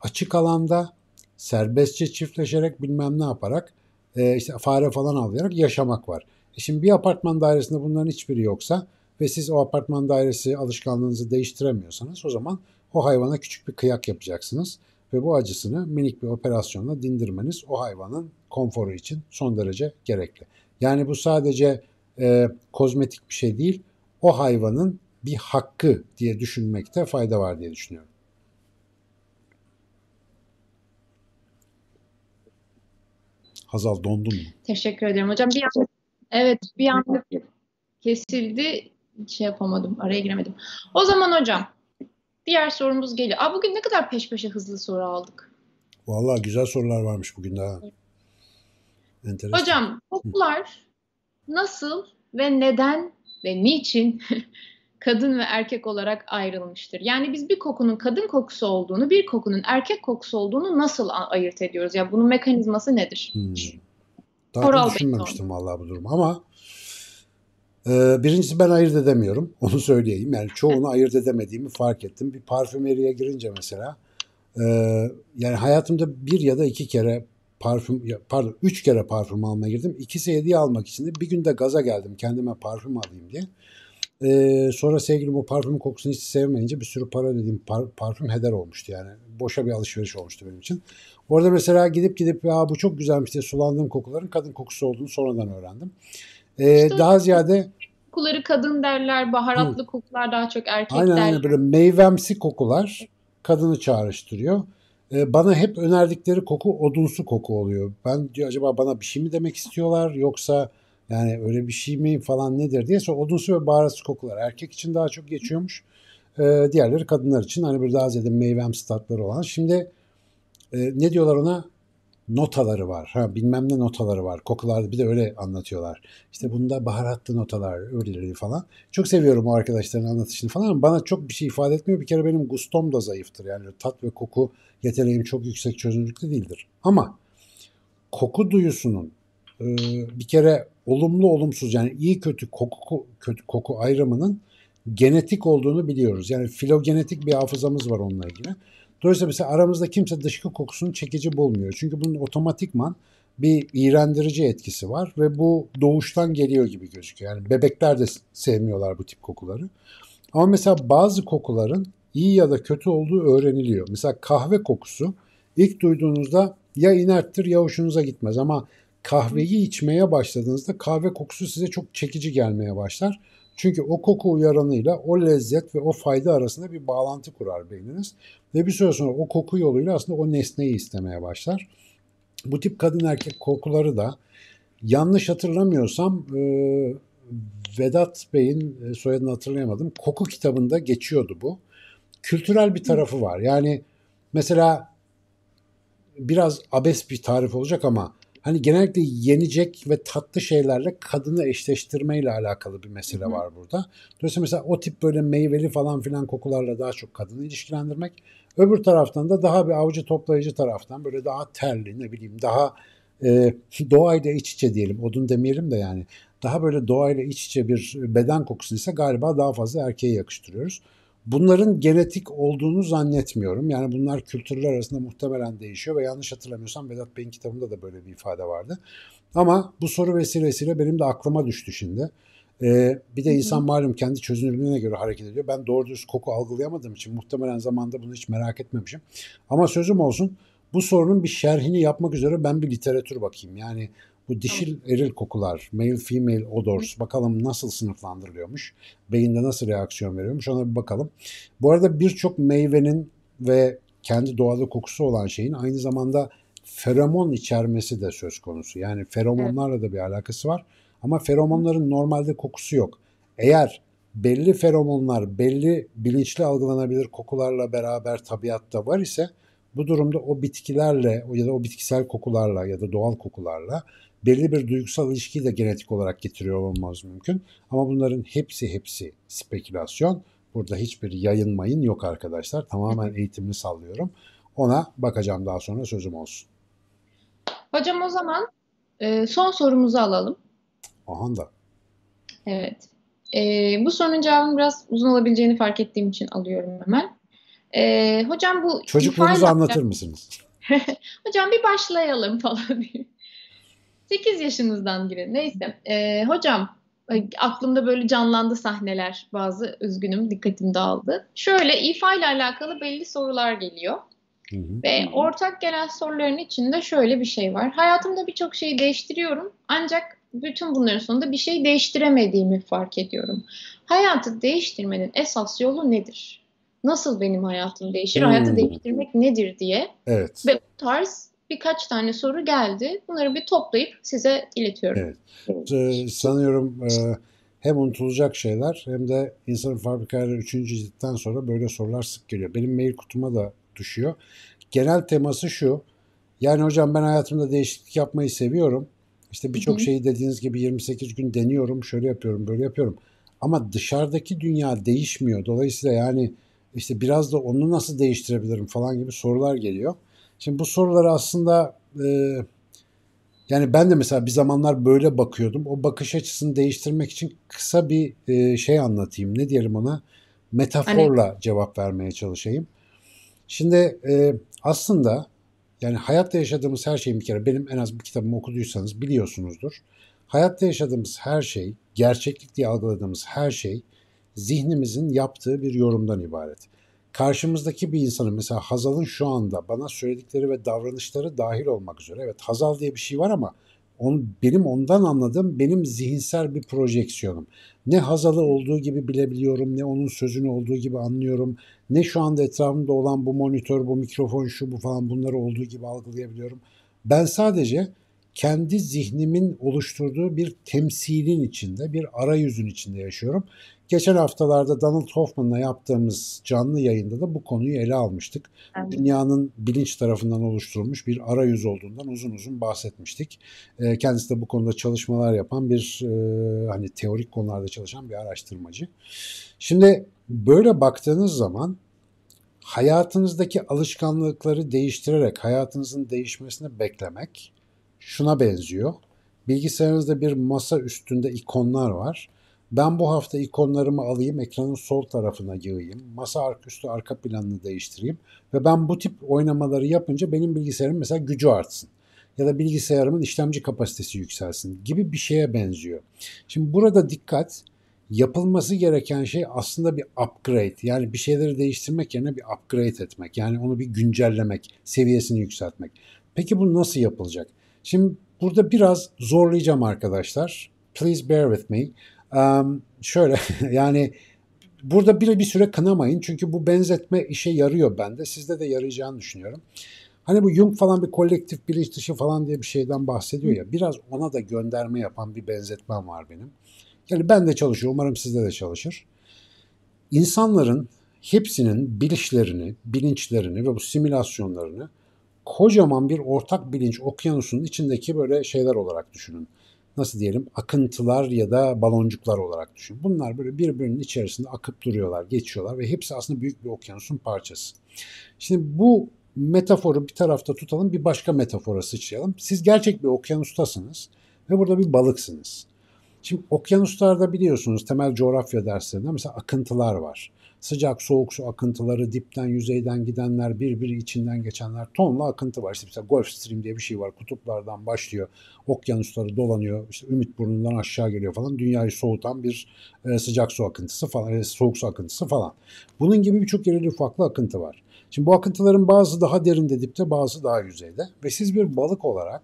açık alanda serbestçe çiftleşerek bilmem ne yaparak işte fare falan avlayarak yaşamak var. Şimdi bir apartman dairesinde bunların hiçbiri yoksa ve siz o apartman dairesi alışkanlığınızı değiştiremiyorsanız o zaman o hayvana küçük bir kıyak yapacaksınız. Ve bu acısını minik bir operasyonla dindirmeniz o hayvanın konforu için son derece gerekli. Yani bu sadece kozmetik bir şey değil, o hayvanın bir hakkı diye düşünmekte fayda var diye düşünüyorum. Hazal, dondun mu? Teşekkür ederim hocam. Bir anda, evet, bir anda kesildi. Şey yapamadım, araya giremedim. O zaman hocam, diğer sorumuz geliyor. Aa, bugün ne kadar peş peşe hızlı soru aldık. Vallahi güzel sorular varmış bugün daha. Evet. Enteresan. Hocam, toplar nasıl ve neden ve niçin kadın ve erkek olarak ayrılmıştır? Yani biz bir kokunun kadın kokusu olduğunu, bir kokunun erkek kokusu olduğunu nasıl ayırt ediyoruz? Yani bunun mekanizması nedir? Daha düşünmemiştim vallahi bu durum ama birincisi ben ayırt edemiyorum. Onu söyleyeyim. Yani çoğunu ayırt edemediğimi fark ettim. Bir parfümeriye girince mesela yani hayatımda bir ya da iki kere üç kere parfüm almaya girdim. İkisi hediye almak için de bir günde gaza geldim kendime parfüm alayım diye. Sonra sevgilim o parfümün kokusunu hiç sevmeyince bir sürü para ödediğim parfüm heder olmuştu yani. Boşa bir alışveriş olmuştu benim için. Orada mesela gidip ya bu çok güzelmiş diye sulandığım kokuların kadın kokusu olduğunu sonradan öğrendim. İşte daha ziyade kokuları kadın derler, baharatlı kokular daha çok erkek derler. Aynen böyle meyvemsi kokular kadını çağrıştırıyor. Bana hep önerdikleri koku odunsu koku oluyor. Ben diyor acaba bana bir şey mi demek istiyorlar yoksa yani öyle bir şey mi falan nedir diye. Sonra odunsu ve baharatlı kokular erkek için daha çok geçiyormuş. Diğerleri kadınlar için hani bir daha ziyade meyvemsi tatları olan. Şimdi ne diyorlar ona? Notaları var. Ha, bilmem ne notaları var. Kokularda bir de öyle anlatıyorlar. İşte bunda baharatlı notalar öyleleri falan. Çok seviyorum o arkadaşların anlatışını falan ama bana çok bir şey ifade etmiyor. Bir kere benim gustom da zayıftır. Yani tat ve koku yeteneğim çok yüksek çözünürlükte değildir. Ama koku duyusunun bir kere olumlu olumsuz yani iyi kötü koku ayrımının genetik olduğunu biliyoruz. Yani filogenetik bir hafızamız var onunla ilgili. Dolayısıyla mesela aramızda kimse dışkı kokusunu çekici bulmuyor. Çünkü bunun otomatikman bir iğrendirici etkisi var ve bu doğuştan geliyor gibi gözüküyor. Yani bebekler de sevmiyorlar bu tip kokuları. Ama mesela bazı kokuların iyi ya da kötü olduğu öğreniliyor. Mesela kahve kokusu ilk duyduğunuzda ya inerttir ya hoşunuza gitmez ama kahveyi içmeye başladığınızda kahve kokusu size çok çekici gelmeye başlar. Çünkü o koku uyaranıyla o lezzet ve o fayda arasında bir bağlantı kurar beyniniz. Ve bir süre sonra o koku yoluyla aslında o nesneyi istemeye başlar. Bu tip kadın erkek kokuları da yanlış hatırlamıyorsam Vedat Bey'in soyadını hatırlayamadım. Koku kitabında geçiyordu bu. Kültürel bir tarafı var. Yani mesela biraz abes bir tarif olacak ama hani genellikle yenecek ve tatlı şeylerle kadını eşleştirmeyle alakalı bir mesele var burada. Dolayısıyla mesela o tip böyle meyveli falan filan kokularla daha çok kadını ilişkilendirmek. Öbür taraftan da daha bir avcı toplayıcı taraftan böyle daha terli ne bileyim daha doğayla iç içe diyelim. Odun demeyelim de yani. Daha böyle doğayla iç içe bir beden kokusuysa galiba daha fazla erkeğe yakıştırıyoruz. Bunların genetik olduğunu zannetmiyorum. Yani bunlar kültürler arasında muhtemelen değişiyor ve yanlış hatırlamıyorsam Vedat Bey'in kitabında da böyle bir ifade vardı. Ama bu soru vesilesiyle benim de aklıma düştü şimdi. Bir de insan malum kendi çözünürlüğüne göre hareket ediyor. Ben doğru düz koku algılayamadığım için muhtemelen zamanda bunu hiç merak etmemişim. Ama sözüm olsun bu sorunun bir şerhini yapmak üzere ben bir literatür bakayım. Yani bu dişil eril kokular, male female odors bakalım nasıl sınıflandırılıyormuş, beyinde nasıl reaksiyon veriyormuş ona bir bakalım. Bu arada birçok meyvenin ve kendi doğal kokusu olan şeyin aynı zamanda feromon içermesi de söz konusu. Yani feromonlarla da bir alakası var ama feromonların normalde kokusu yok. Eğer belli feromonlar belli bilinçli algılanabilir kokularla beraber tabiatta var ise bu durumda o bitkilerle ya da o bitkisel kokularla ya da doğal kokularla belli bir duygusal ilişkiyi de genetik olarak getiriyor olmamız mümkün. Ama bunların hepsi spekülasyon. Burada hiçbir yayınmayın yok arkadaşlar. Tamamen eğitimli sallıyorum. Ona bakacağım daha sonra sözüm olsun. Hocam o zaman son sorumuzu alalım. Aha da. Evet. Bu sorunun cevabını biraz uzun olabileceğini fark ettiğim için alıyorum hemen. Hocam bu... Çocuklarınızı anlatır mısınız? Hocam bir başlayalım falan diye. 8 yaşınızdan girin. Neyse. Hocam aklımda böyle canlandı sahneler bazı. Üzgünüm dikkatim dağıldı. Şöyle ifa ile alakalı belli sorular geliyor. Ve ortak gelen soruların içinde şöyle bir şey var. Hayatımda birçok şeyi değiştiriyorum ancak bütün bunların sonunda bir şey değiştiremediğimi fark ediyorum. Hayatı değiştirmenin esas yolu nedir? Nasıl benim hayatım değişir? Hayatı değiştirmek nedir diye. Evet. Ve bu tarz birkaç tane soru geldi. Bunları bir toplayıp size iletiyorum. Evet. Sanıyorum hem unutulacak şeyler hem de insanın fabrikaları 3. ciltten sonra böyle sorular sık geliyor. Benim mail kutuma da düşüyor. Genel teması şu. Yani hocam ben hayatımda değişiklik yapmayı seviyorum. İşte birçok şeyi dediğiniz gibi 28 gün deniyorum. Şöyle yapıyorum, böyle yapıyorum. Ama dışarıdaki dünya değişmiyor. Dolayısıyla yani işte biraz da onu nasıl değiştirebilirim falan gibi sorular geliyor. Şimdi bu soruları aslında yani ben de mesela bir zamanlar böyle bakıyordum. O bakış açısını değiştirmek için kısa bir şey anlatayım. Ne diyelim ona? Metaforla cevap vermeye çalışayım. Şimdi aslında yani hayatta yaşadığımız her şeyin bir kere benim en az bir kitabımı okuduysanız biliyorsunuzdur. Hayatta yaşadığımız her şey, gerçeklik diye algıladığımız her şey zihnimizin yaptığı bir yorumdan ibaret. Karşımızdaki bir insanın mesela Hazal'ın şu anda bana söyledikleri ve davranışları dahil olmak üzere. Evet Hazal diye bir şey var ama benim ondan anladığım benim zihinsel bir projeksiyonum. Ne Hazal'ı olduğu gibi bilebiliyorum, ne onun sözünü olduğu gibi anlıyorum, ne şu anda etrafımda olan bu monitör, bu mikrofon, şu bu falan bunları olduğu gibi algılayabiliyorum. Ben sadece kendi zihnimin oluşturduğu bir temsilin içinde, bir arayüzün içinde yaşıyorum. Geçen haftalarda Donald Hoffman'la yaptığımız canlı yayında da bu konuyu ele almıştık. Evet. Dünyanın bilinç tarafından oluşturulmuş bir arayüz olduğundan uzun uzun bahsetmiştik. Kendisi de bu konuda çalışmalar yapan bir hani teorik konularda çalışan bir araştırmacı. Şimdi böyle baktığınız zaman hayatınızdaki alışkanlıkları değiştirerek hayatınızın değişmesini beklemek şuna benziyor. Bilgisayarınızda bir masa üstünde ikonlar var. Ben bu hafta ikonlarımı alayım, ekranın sol tarafına yığayım, masa üstü arka planını değiştireyim ve ben bu tip oynamaları yapınca benim bilgisayarım mesela gücü artsın ya da bilgisayarımın işlemci kapasitesi yükselsin gibi bir şeye benziyor. Şimdi burada dikkat, yapılması gereken şey aslında bir upgrade. Yani bir şeyleri değiştirmek yerine bir upgrade etmek. Yani onu bir güncellemek, seviyesini yükseltmek. Peki bu nasıl yapılacak? Şimdi burada biraz zorlayacağım arkadaşlar. Please bear with me. Şöyle yani burada bir süre kınamayın çünkü bu benzetme işe yarıyor bende. Sizde de yarayacağını düşünüyorum. Hani bu Jung falan bir kolektif bilinç dışı falan diye bir şeyden bahsediyor ya. Biraz ona da gönderme yapan bir benzetmem var benim. Yani ben de çalışıyor. Umarım sizde de çalışır. İnsanların hepsinin bilinçlerini ve bu simülasyonlarını kocaman bir ortak bilinç okyanusunun içindeki böyle şeyler olarak düşünün. Nasıl diyelim? Akıntılar ya da baloncuklar olarak düşünün. Bunlar böyle birbirinin içerisinde akıp duruyorlar, geçiyorlar ve hepsi aslında büyük bir okyanusun parçası. Şimdi bu metaforu bir tarafta tutalım, bir başka metafora sıçrayalım. Siz gerçek bir okyanustasınız ve burada bir balıksınız. Şimdi okyanuslarda biliyorsunuz temel coğrafya derslerinde mesela akıntılar var. Sıcak, soğuk su akıntıları, dipten, yüzeyden gidenler, birbiri içinden geçenler, tonla akıntı var. İşte mesela Gulf Stream diye bir şey var. Kutuplardan başlıyor, okyanusları dolanıyor, işte Ümitburnu'ndan aşağı geliyor falan. Dünyayı soğutan bir sıcak su akıntısı falan, soğuk su akıntısı falan. Bunun gibi birçok yerli ufaklı akıntı var. Şimdi bu akıntıların bazı daha derinde dipte, bazı daha yüzeyde. Ve siz bir balık olarak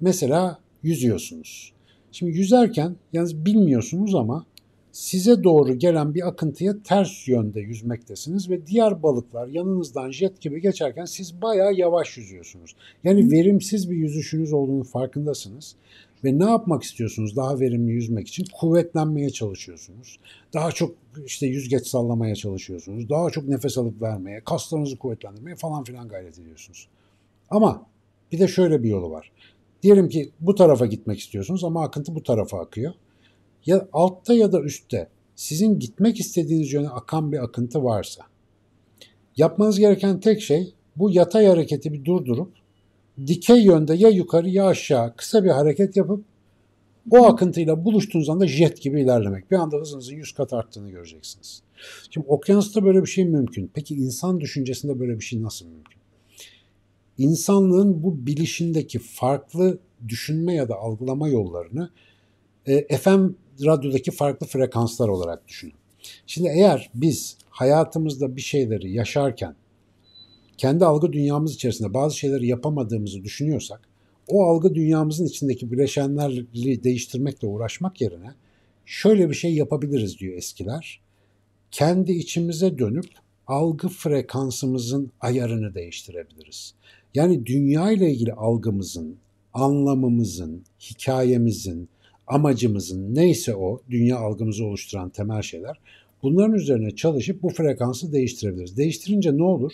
mesela yüzüyorsunuz. Şimdi yüzerken yalnız bilmiyorsunuz ama size doğru gelen bir akıntıya ters yönde yüzmektesiniz ve diğer balıklar yanınızdan jet gibi geçerken siz bayağı yavaş yüzüyorsunuz. Yani verimsiz bir yüzüşünüz olduğunu farkındasınız ve ne yapmak istiyorsunuz daha verimli yüzmek için? Kuvvetlenmeye çalışıyorsunuz. Daha çok işte yüzgeç sallamaya çalışıyorsunuz. Daha çok nefes alıp vermeye, kaslarınızı kuvvetlendirmeye falan filan gayret ediyorsunuz. Ama bir de şöyle bir yolu var. Diyelim ki bu tarafa gitmek istiyorsunuz ama akıntı bu tarafa akıyor. Ya altta ya da üstte sizin gitmek istediğiniz yöne akan bir akıntı varsa yapmanız gereken tek şey bu yatay hareketi bir durdurup dikey yönde ya yukarı ya aşağı kısa bir hareket yapıp o akıntıyla buluştuğunuz anda jet gibi ilerlemek. Bir anda hızınızın 100 kat arttığını göreceksiniz. Şimdi okyanusta böyle bir şey mümkün. Peki insan düşüncesinde böyle bir şey nasıl mümkün? İnsanlığın bu bilişindeki farklı düşünme ya da algılama yollarını FM radyodaki farklı frekanslar olarak düşünün. Şimdi eğer biz hayatımızda bir şeyleri yaşarken kendi algı dünyamız içerisinde bazı şeyleri yapamadığımızı düşünüyorsak o algı dünyamızın içindeki bileşenleri değiştirmekle uğraşmak yerine şöyle bir şey yapabiliriz diyor eskiler. Kendi içimize dönüp algı frekansımızın ayarını değiştirebiliriz. Yani dünya ile ilgili algımızın, anlamımızın, hikayemizin, amacımızın neyse o dünya algımızı oluşturan temel şeyler, bunların üzerine çalışıp bu frekansı değiştirebiliriz. Değiştirince ne olur?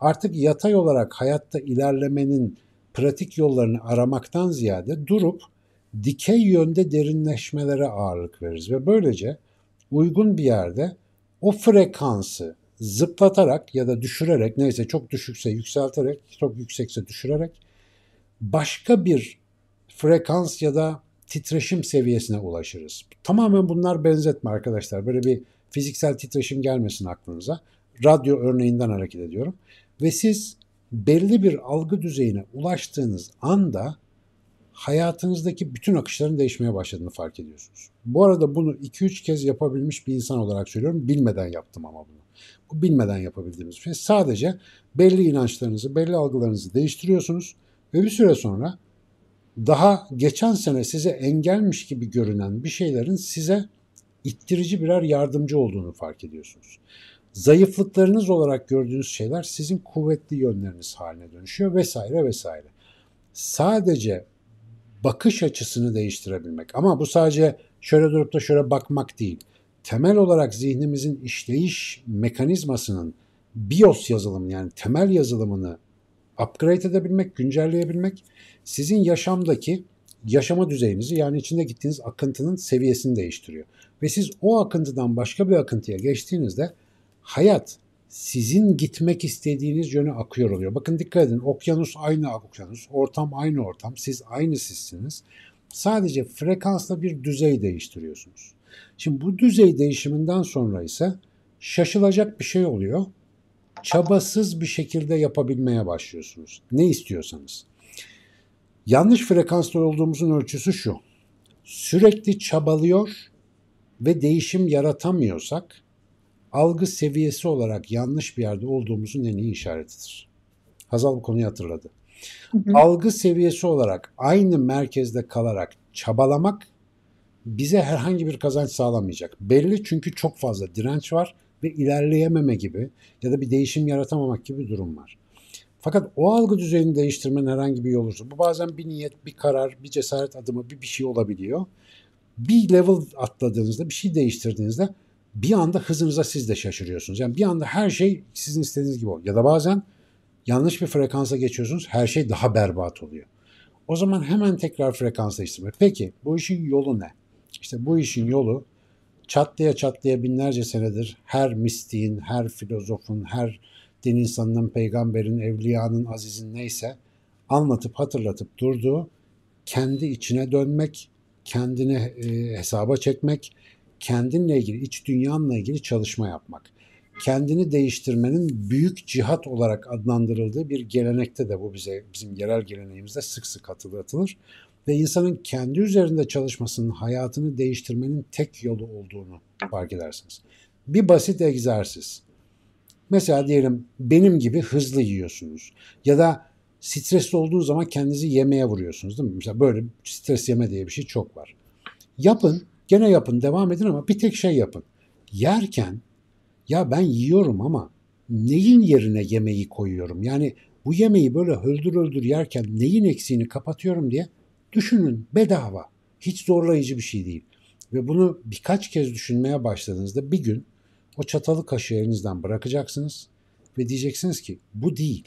Artık yatay olarak hayatta ilerlemenin pratik yollarını aramaktan ziyade durup dikey yönde derinleşmelere ağırlık veririz ve böylece uygun bir yerde o frekansı zıplatarak ya da düşürerek, neyse çok düşükse yükselterek, çok yüksekse düşürerek başka bir frekans ya da titreşim seviyesine ulaşırız. Tamamen bunlar benzetme arkadaşlar. Böyle bir fiziksel titreşim gelmesin aklınıza. Radyo örneğinden hareket ediyorum. Ve siz belli bir algı düzeyine ulaştığınız anda hayatınızdaki bütün akışların değişmeye başladığını fark ediyorsunuz. Bu arada bunu 2-3 kez yapabilmiş bir insan olarak söylüyorum. Bilmeden yaptım ama bunu. Bu bilmeden yapabildiğimiz bir şey. Sadece belli inançlarınızı, belli algılarınızı değiştiriyorsunuz ve bir süre sonra daha geçen sene size engelmiş gibi görünen bir şeylerin size ittirici birer yardımcı olduğunu fark ediyorsunuz. Zayıflıklarınız olarak gördüğünüz şeyler sizin kuvvetli yönleriniz haline dönüşüyor vesaire vesaire. Sadece bakış açısını değiştirebilmek, ama bu sadece şöyle durup da şöyle bakmak değil. Temel olarak zihnimizin işleyiş mekanizmasının BIOS yazılımı, yani temel yazılımını upgrade edebilmek, güncelleyebilmek sizin yaşama düzeyinizi, yani içinde gittiğiniz akıntının seviyesini değiştiriyor. Ve siz o akıntıdan başka bir akıntıya geçtiğinizde hayat sizin gitmek istediğiniz yöne akıyor oluyor. Bakın dikkat edin, okyanus aynı okyanus, ortam aynı ortam, siz aynı sizsiniz. Sadece frekansla bir düzey değiştiriyorsunuz. Şimdi bu düzey değişiminden sonra ise şaşılacak bir şey oluyor. Çabasız bir şekilde yapabilmeye başlıyorsunuz. Ne istiyorsanız. Yanlış frekanslı olduğumuzun ölçüsü şu. Sürekli çabalıyor ve değişim yaratamıyorsak algı seviyesi olarak yanlış bir yerde olduğumuzun en iyi işaretidir. Hazal bu konuyu hatırladı. Hı hı. Algı seviyesi olarak aynı merkezde kalarak çabalamak bize herhangi bir kazanç sağlamayacak. Belli, çünkü çok fazla direnç var ve ilerleyememe gibi ya da bir değişim yaratamamak gibi bir durum var. Fakat o algı düzeyini değiştirmenin herhangi bir yolu olursa, bu bazen bir niyet, bir karar, bir cesaret adımı, bir şey olabiliyor. Bir level atladığınızda, bir şey değiştirdiğinizde bir anda hızınıza siz de şaşırıyorsunuz. Yani bir anda her şey sizin istediğiniz gibi oluyor. Ya da bazen yanlış bir frekansa geçiyorsunuz, her şey daha berbat oluyor. O zaman hemen tekrar frekans değiştirmek. Peki bu işin yolu ne? İşte bu işin yolu çatlaya çatlaya binlerce senedir her mistiğin, her filozofun, her din insanının, peygamberin, evliyanın, azizin neyse anlatıp hatırlatıp durduğu kendi içine dönmek, kendini hesaba çekmek, kendinle ilgili, iç dünyanla ilgili çalışma yapmak. Kendini değiştirmenin büyük cihat olarak adlandırıldığı bir gelenekte de bu bizim yerel geleneğimizde sık sık hatırlatılır. Ve insanın kendi üzerinde çalışmasının, hayatını değiştirmenin tek yolu olduğunu fark edersiniz. Bir basit egzersiz. Mesela diyelim benim gibi hızlı yiyorsunuz. Ya da stresli olduğunuz zaman kendinizi yemeğe vuruyorsunuz, değil mi? Mesela böyle stres yeme diye bir şey çok var. Yapın, gene yapın, devam edin, ama bir tek şey yapın. Yerken ya ben yiyorum ama neyin yerine yemeği koyuyorum? Yani bu yemeği böyle öldür öldür yerken neyin eksiğini kapatıyorum diye düşünün, bedava. Hiç zorlayıcı bir şey değil. Ve bunu birkaç kez düşünmeye başladığınızda bir gün o çatalı kaşığı elinizden bırakacaksınız ve diyeceksiniz ki bu değil.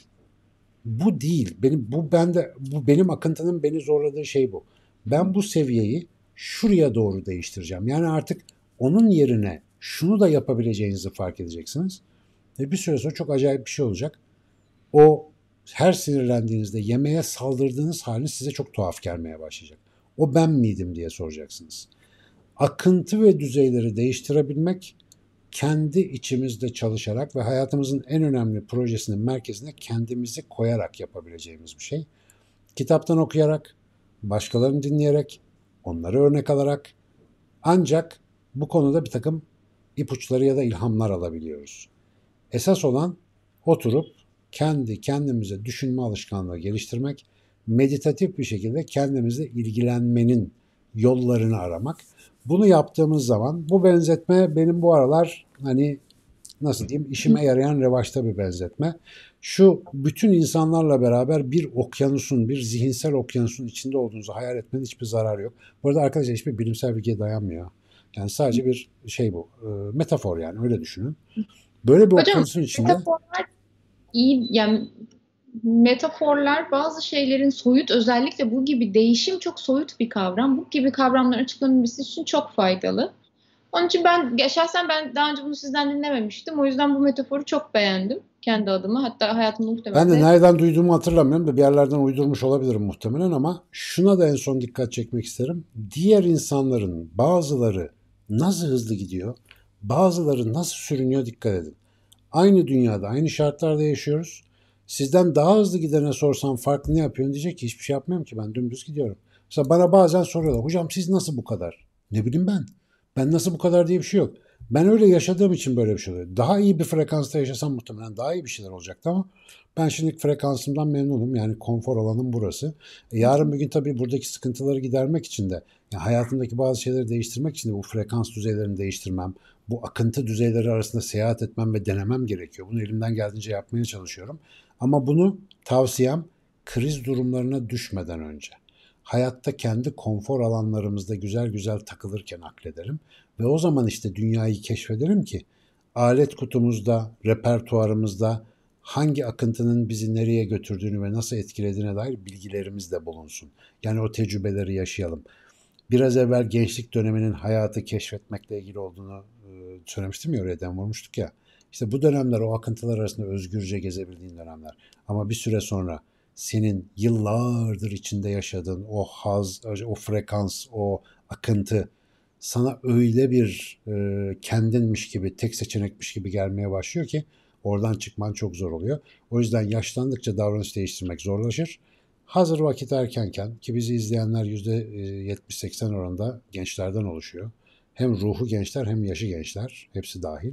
Bu değil. Bu benim akıntının beni zorladığı şey bu. Ben bu seviyeyi şuraya doğru değiştireceğim. Yani artık onun yerine şunu da yapabileceğinizi fark edeceksiniz. Ve bir süre sonra çok acayip bir şey olacak. O her sinirlendiğinizde yemeğe saldırdığınız haliniz size çok tuhaf gelmeye başlayacak. O ben miydim diye soracaksınız. Akıntı ve düzeyleri değiştirebilmek, kendi içimizde çalışarak ve hayatımızın en önemli projesinin merkezine kendimizi koyarak yapabileceğimiz bir şey. Kitaptan okuyarak, başkalarını dinleyerek, onları örnek alarak ancak bu konuda bir takım ipuçları ya da ilhamlar alabiliyoruz. Esas olan oturup kendi kendimize düşünme alışkanlığı geliştirmek, meditatif bir şekilde kendimizle ilgilenmenin yollarını aramak. Bunu yaptığımız zaman bu benzetme benim bu aralar hani nasıl diyeyim işime yarayan revaçta bir benzetme. Şu bütün insanlarla beraber bir okyanusun, bir zihinsel okyanusun içinde olduğunuzu hayal etmenin hiçbir zararı yok. Bu arada arkadaşlar hiçbir bilimsel bilgiye dayanmıyor. Yani sadece bir şey bu. Metafor yani öyle düşünün. Böyle bir okyanusun içinde... Metaforlar iyi yani... Metaforlar bazı şeylerin soyut, özellikle bu gibi değişim çok soyut bir kavram. Bu gibi kavramların açıklanabilmesi için çok faydalı. Onun için ben şahsen daha önce bunu sizden dinlememiştim. O yüzden bu metaforu çok beğendim kendi adıma. Hatta hayatımda muhtemelen... Ben de nereden duyduğumu hatırlamıyorum da bir yerlerden uydurmuş olabilirim muhtemelen ama şuna da en son dikkat çekmek isterim. Diğer insanların bazıları nasıl hızlı gidiyor, bazıları nasıl sürünüyor dikkat edin. Aynı dünyada, aynı şartlarda yaşıyoruz. Sizden daha hızlı gidene sorsam farklı ne yapıyorsun diyecek ki hiçbir şey yapmıyorum ki ben dümdüz gidiyorum. Mesela bana bazen soruyorlar hocam siz nasıl bu kadar? Ne bileyim ben. Ben nasıl bu kadar diye bir şey yok. Ben öyle yaşadığım için böyle bir şey oluyor. Daha iyi bir frekansta yaşasam muhtemelen daha iyi bir şeyler olacaktı ama ben şimdi frekansımdan memnunum. Yani konfor alanım burası. Yarın bir gün tabii buradaki sıkıntıları gidermek için de yani hayatımdaki bazı şeyleri değiştirmek için de bu frekans düzeylerini değiştirmem, bu akıntı düzeyleri arasında seyahat etmem ve denemem gerekiyor. Bunu elimden geldiğince yapmaya çalışıyorum. Ama bunu tavsiyem kriz durumlarına düşmeden önce. Hayatta kendi konfor alanlarımızda güzel güzel takılırken akledelim. Ve o zaman işte dünyayı keşfedelim ki alet kutumuzda, repertuarımızda hangi akıntının bizi nereye götürdüğünü ve nasıl etkilediğine dair bilgilerimiz de bulunsun. Yani o tecrübeleri yaşayalım. Biraz evvel gençlik döneminin hayatı keşfetmekle ilgili olduğunu söylemiştim ya, oraya den vurmuştuk ya. İşte bu dönemler o akıntılar arasında özgürce gezebildiğin dönemler. Ama bir süre sonra senin yıllardır içinde yaşadığın o haz, o frekans, o akıntı sana öyle bir kendinmiş gibi, tek seçenekmiş gibi gelmeye başlıyor ki oradan çıkman çok zor oluyor. O yüzden yaşlandıkça davranış değiştirmek zorlaşır. Hazır vakit erkenken ki bizi izleyenler %70-80 oranında gençlerden oluşuyor. Hem ruhu gençler hem yaşı gençler hepsi dahil.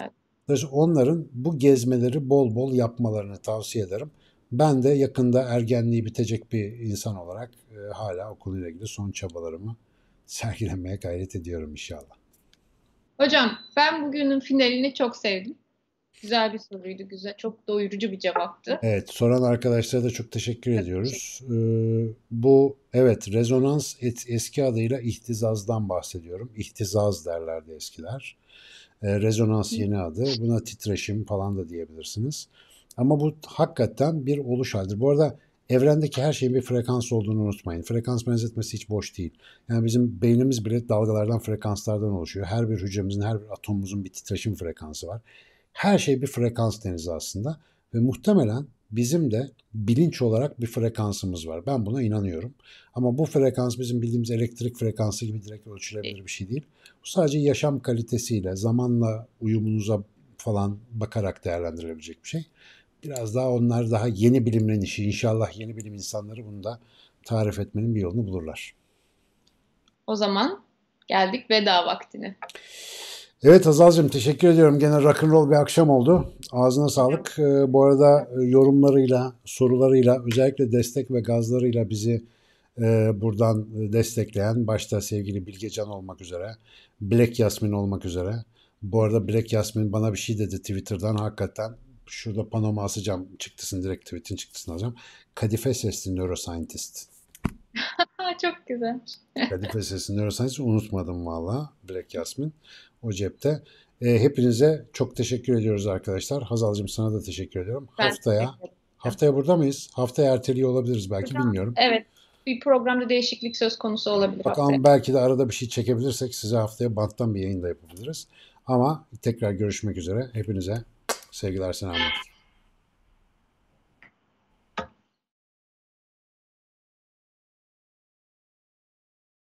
Evet. Dolayısıyla onların bu gezmeleri bol bol yapmalarını tavsiye ederim. Ben de yakında ergenliği bitecek bir insan olarak hala okuluyla ilgili son çabalarımı sergilemeye gayret ediyorum inşallah. Hocam ben bugünün finalini çok sevdim. Güzel bir soruydu, güzel, çok doyurucu bir cevaptı. Evet, soran arkadaşlara da çok teşekkür ediyoruz. Bu evet rezonans eski adıyla ihtizazdan bahsediyorum. İhtizaz derlerdi eskiler. Rezonans yeni adı. Buna titreşim falan da diyebilirsiniz. Ama bu hakikaten bir oluş halidir. Bu arada evrendeki her şeyin bir frekans olduğunu unutmayın. Frekans benzetmesi hiç boş değil. Yani bizim beynimiz bile dalgalardan, frekanslardan oluşuyor. Her bir hücremizin, her bir atomumuzun bir titreşim frekansı var. Her şey bir frekans denizi aslında. Ve muhtemelen bizim de bilinç olarak bir frekansımız var. Ben buna inanıyorum. Ama bu frekans bizim bildiğimiz elektrik frekansı gibi direkt ölçülebilir bir şey değil. Bu sadece yaşam kalitesiyle, zamanla uyumunuza falan bakarak değerlendirilebilecek bir şey. Biraz daha onlar daha yeni bilimlerin işi. İnşallah yeni bilim insanları bunu da tarif etmenin bir yolunu bulurlar. O zaman geldik veda vaktine. Evet Hazal'cığım teşekkür ediyorum. Gene rock'n'roll bir akşam oldu. Ağzına sağlık. Bu arada yorumlarıyla, sorularıyla, özellikle destek ve gazlarıyla bizi buradan destekleyen, başta sevgili Bilgecan olmak üzere, Black Yasmin olmak üzere. Bu arada Black Yasmin bana bir şey dedi Twitter'dan hakikaten. Şurada panoma asacağım çıktısını, direkt tweet'in çıktısını alacağım. Kadife sesli neuroscientist. Çok güzel. Kadife sesli neuroscientist unutmadım valla Black Yasmin. O cepte. Hepinize çok teşekkür ediyoruz arkadaşlar. Hazal'cığım sana da teşekkür ediyorum. Ben haftaya burada mıyız? Haftaya erteliği olabiliriz belki, bilmiyorum. Evet. Bir programda değişiklik söz konusu olabilir. Bakalım belki de arada bir şey çekebilirsek size haftaya banttan bir yayın da yapabiliriz. Ama tekrar görüşmek üzere. Hepinize sevgiler, selamlar.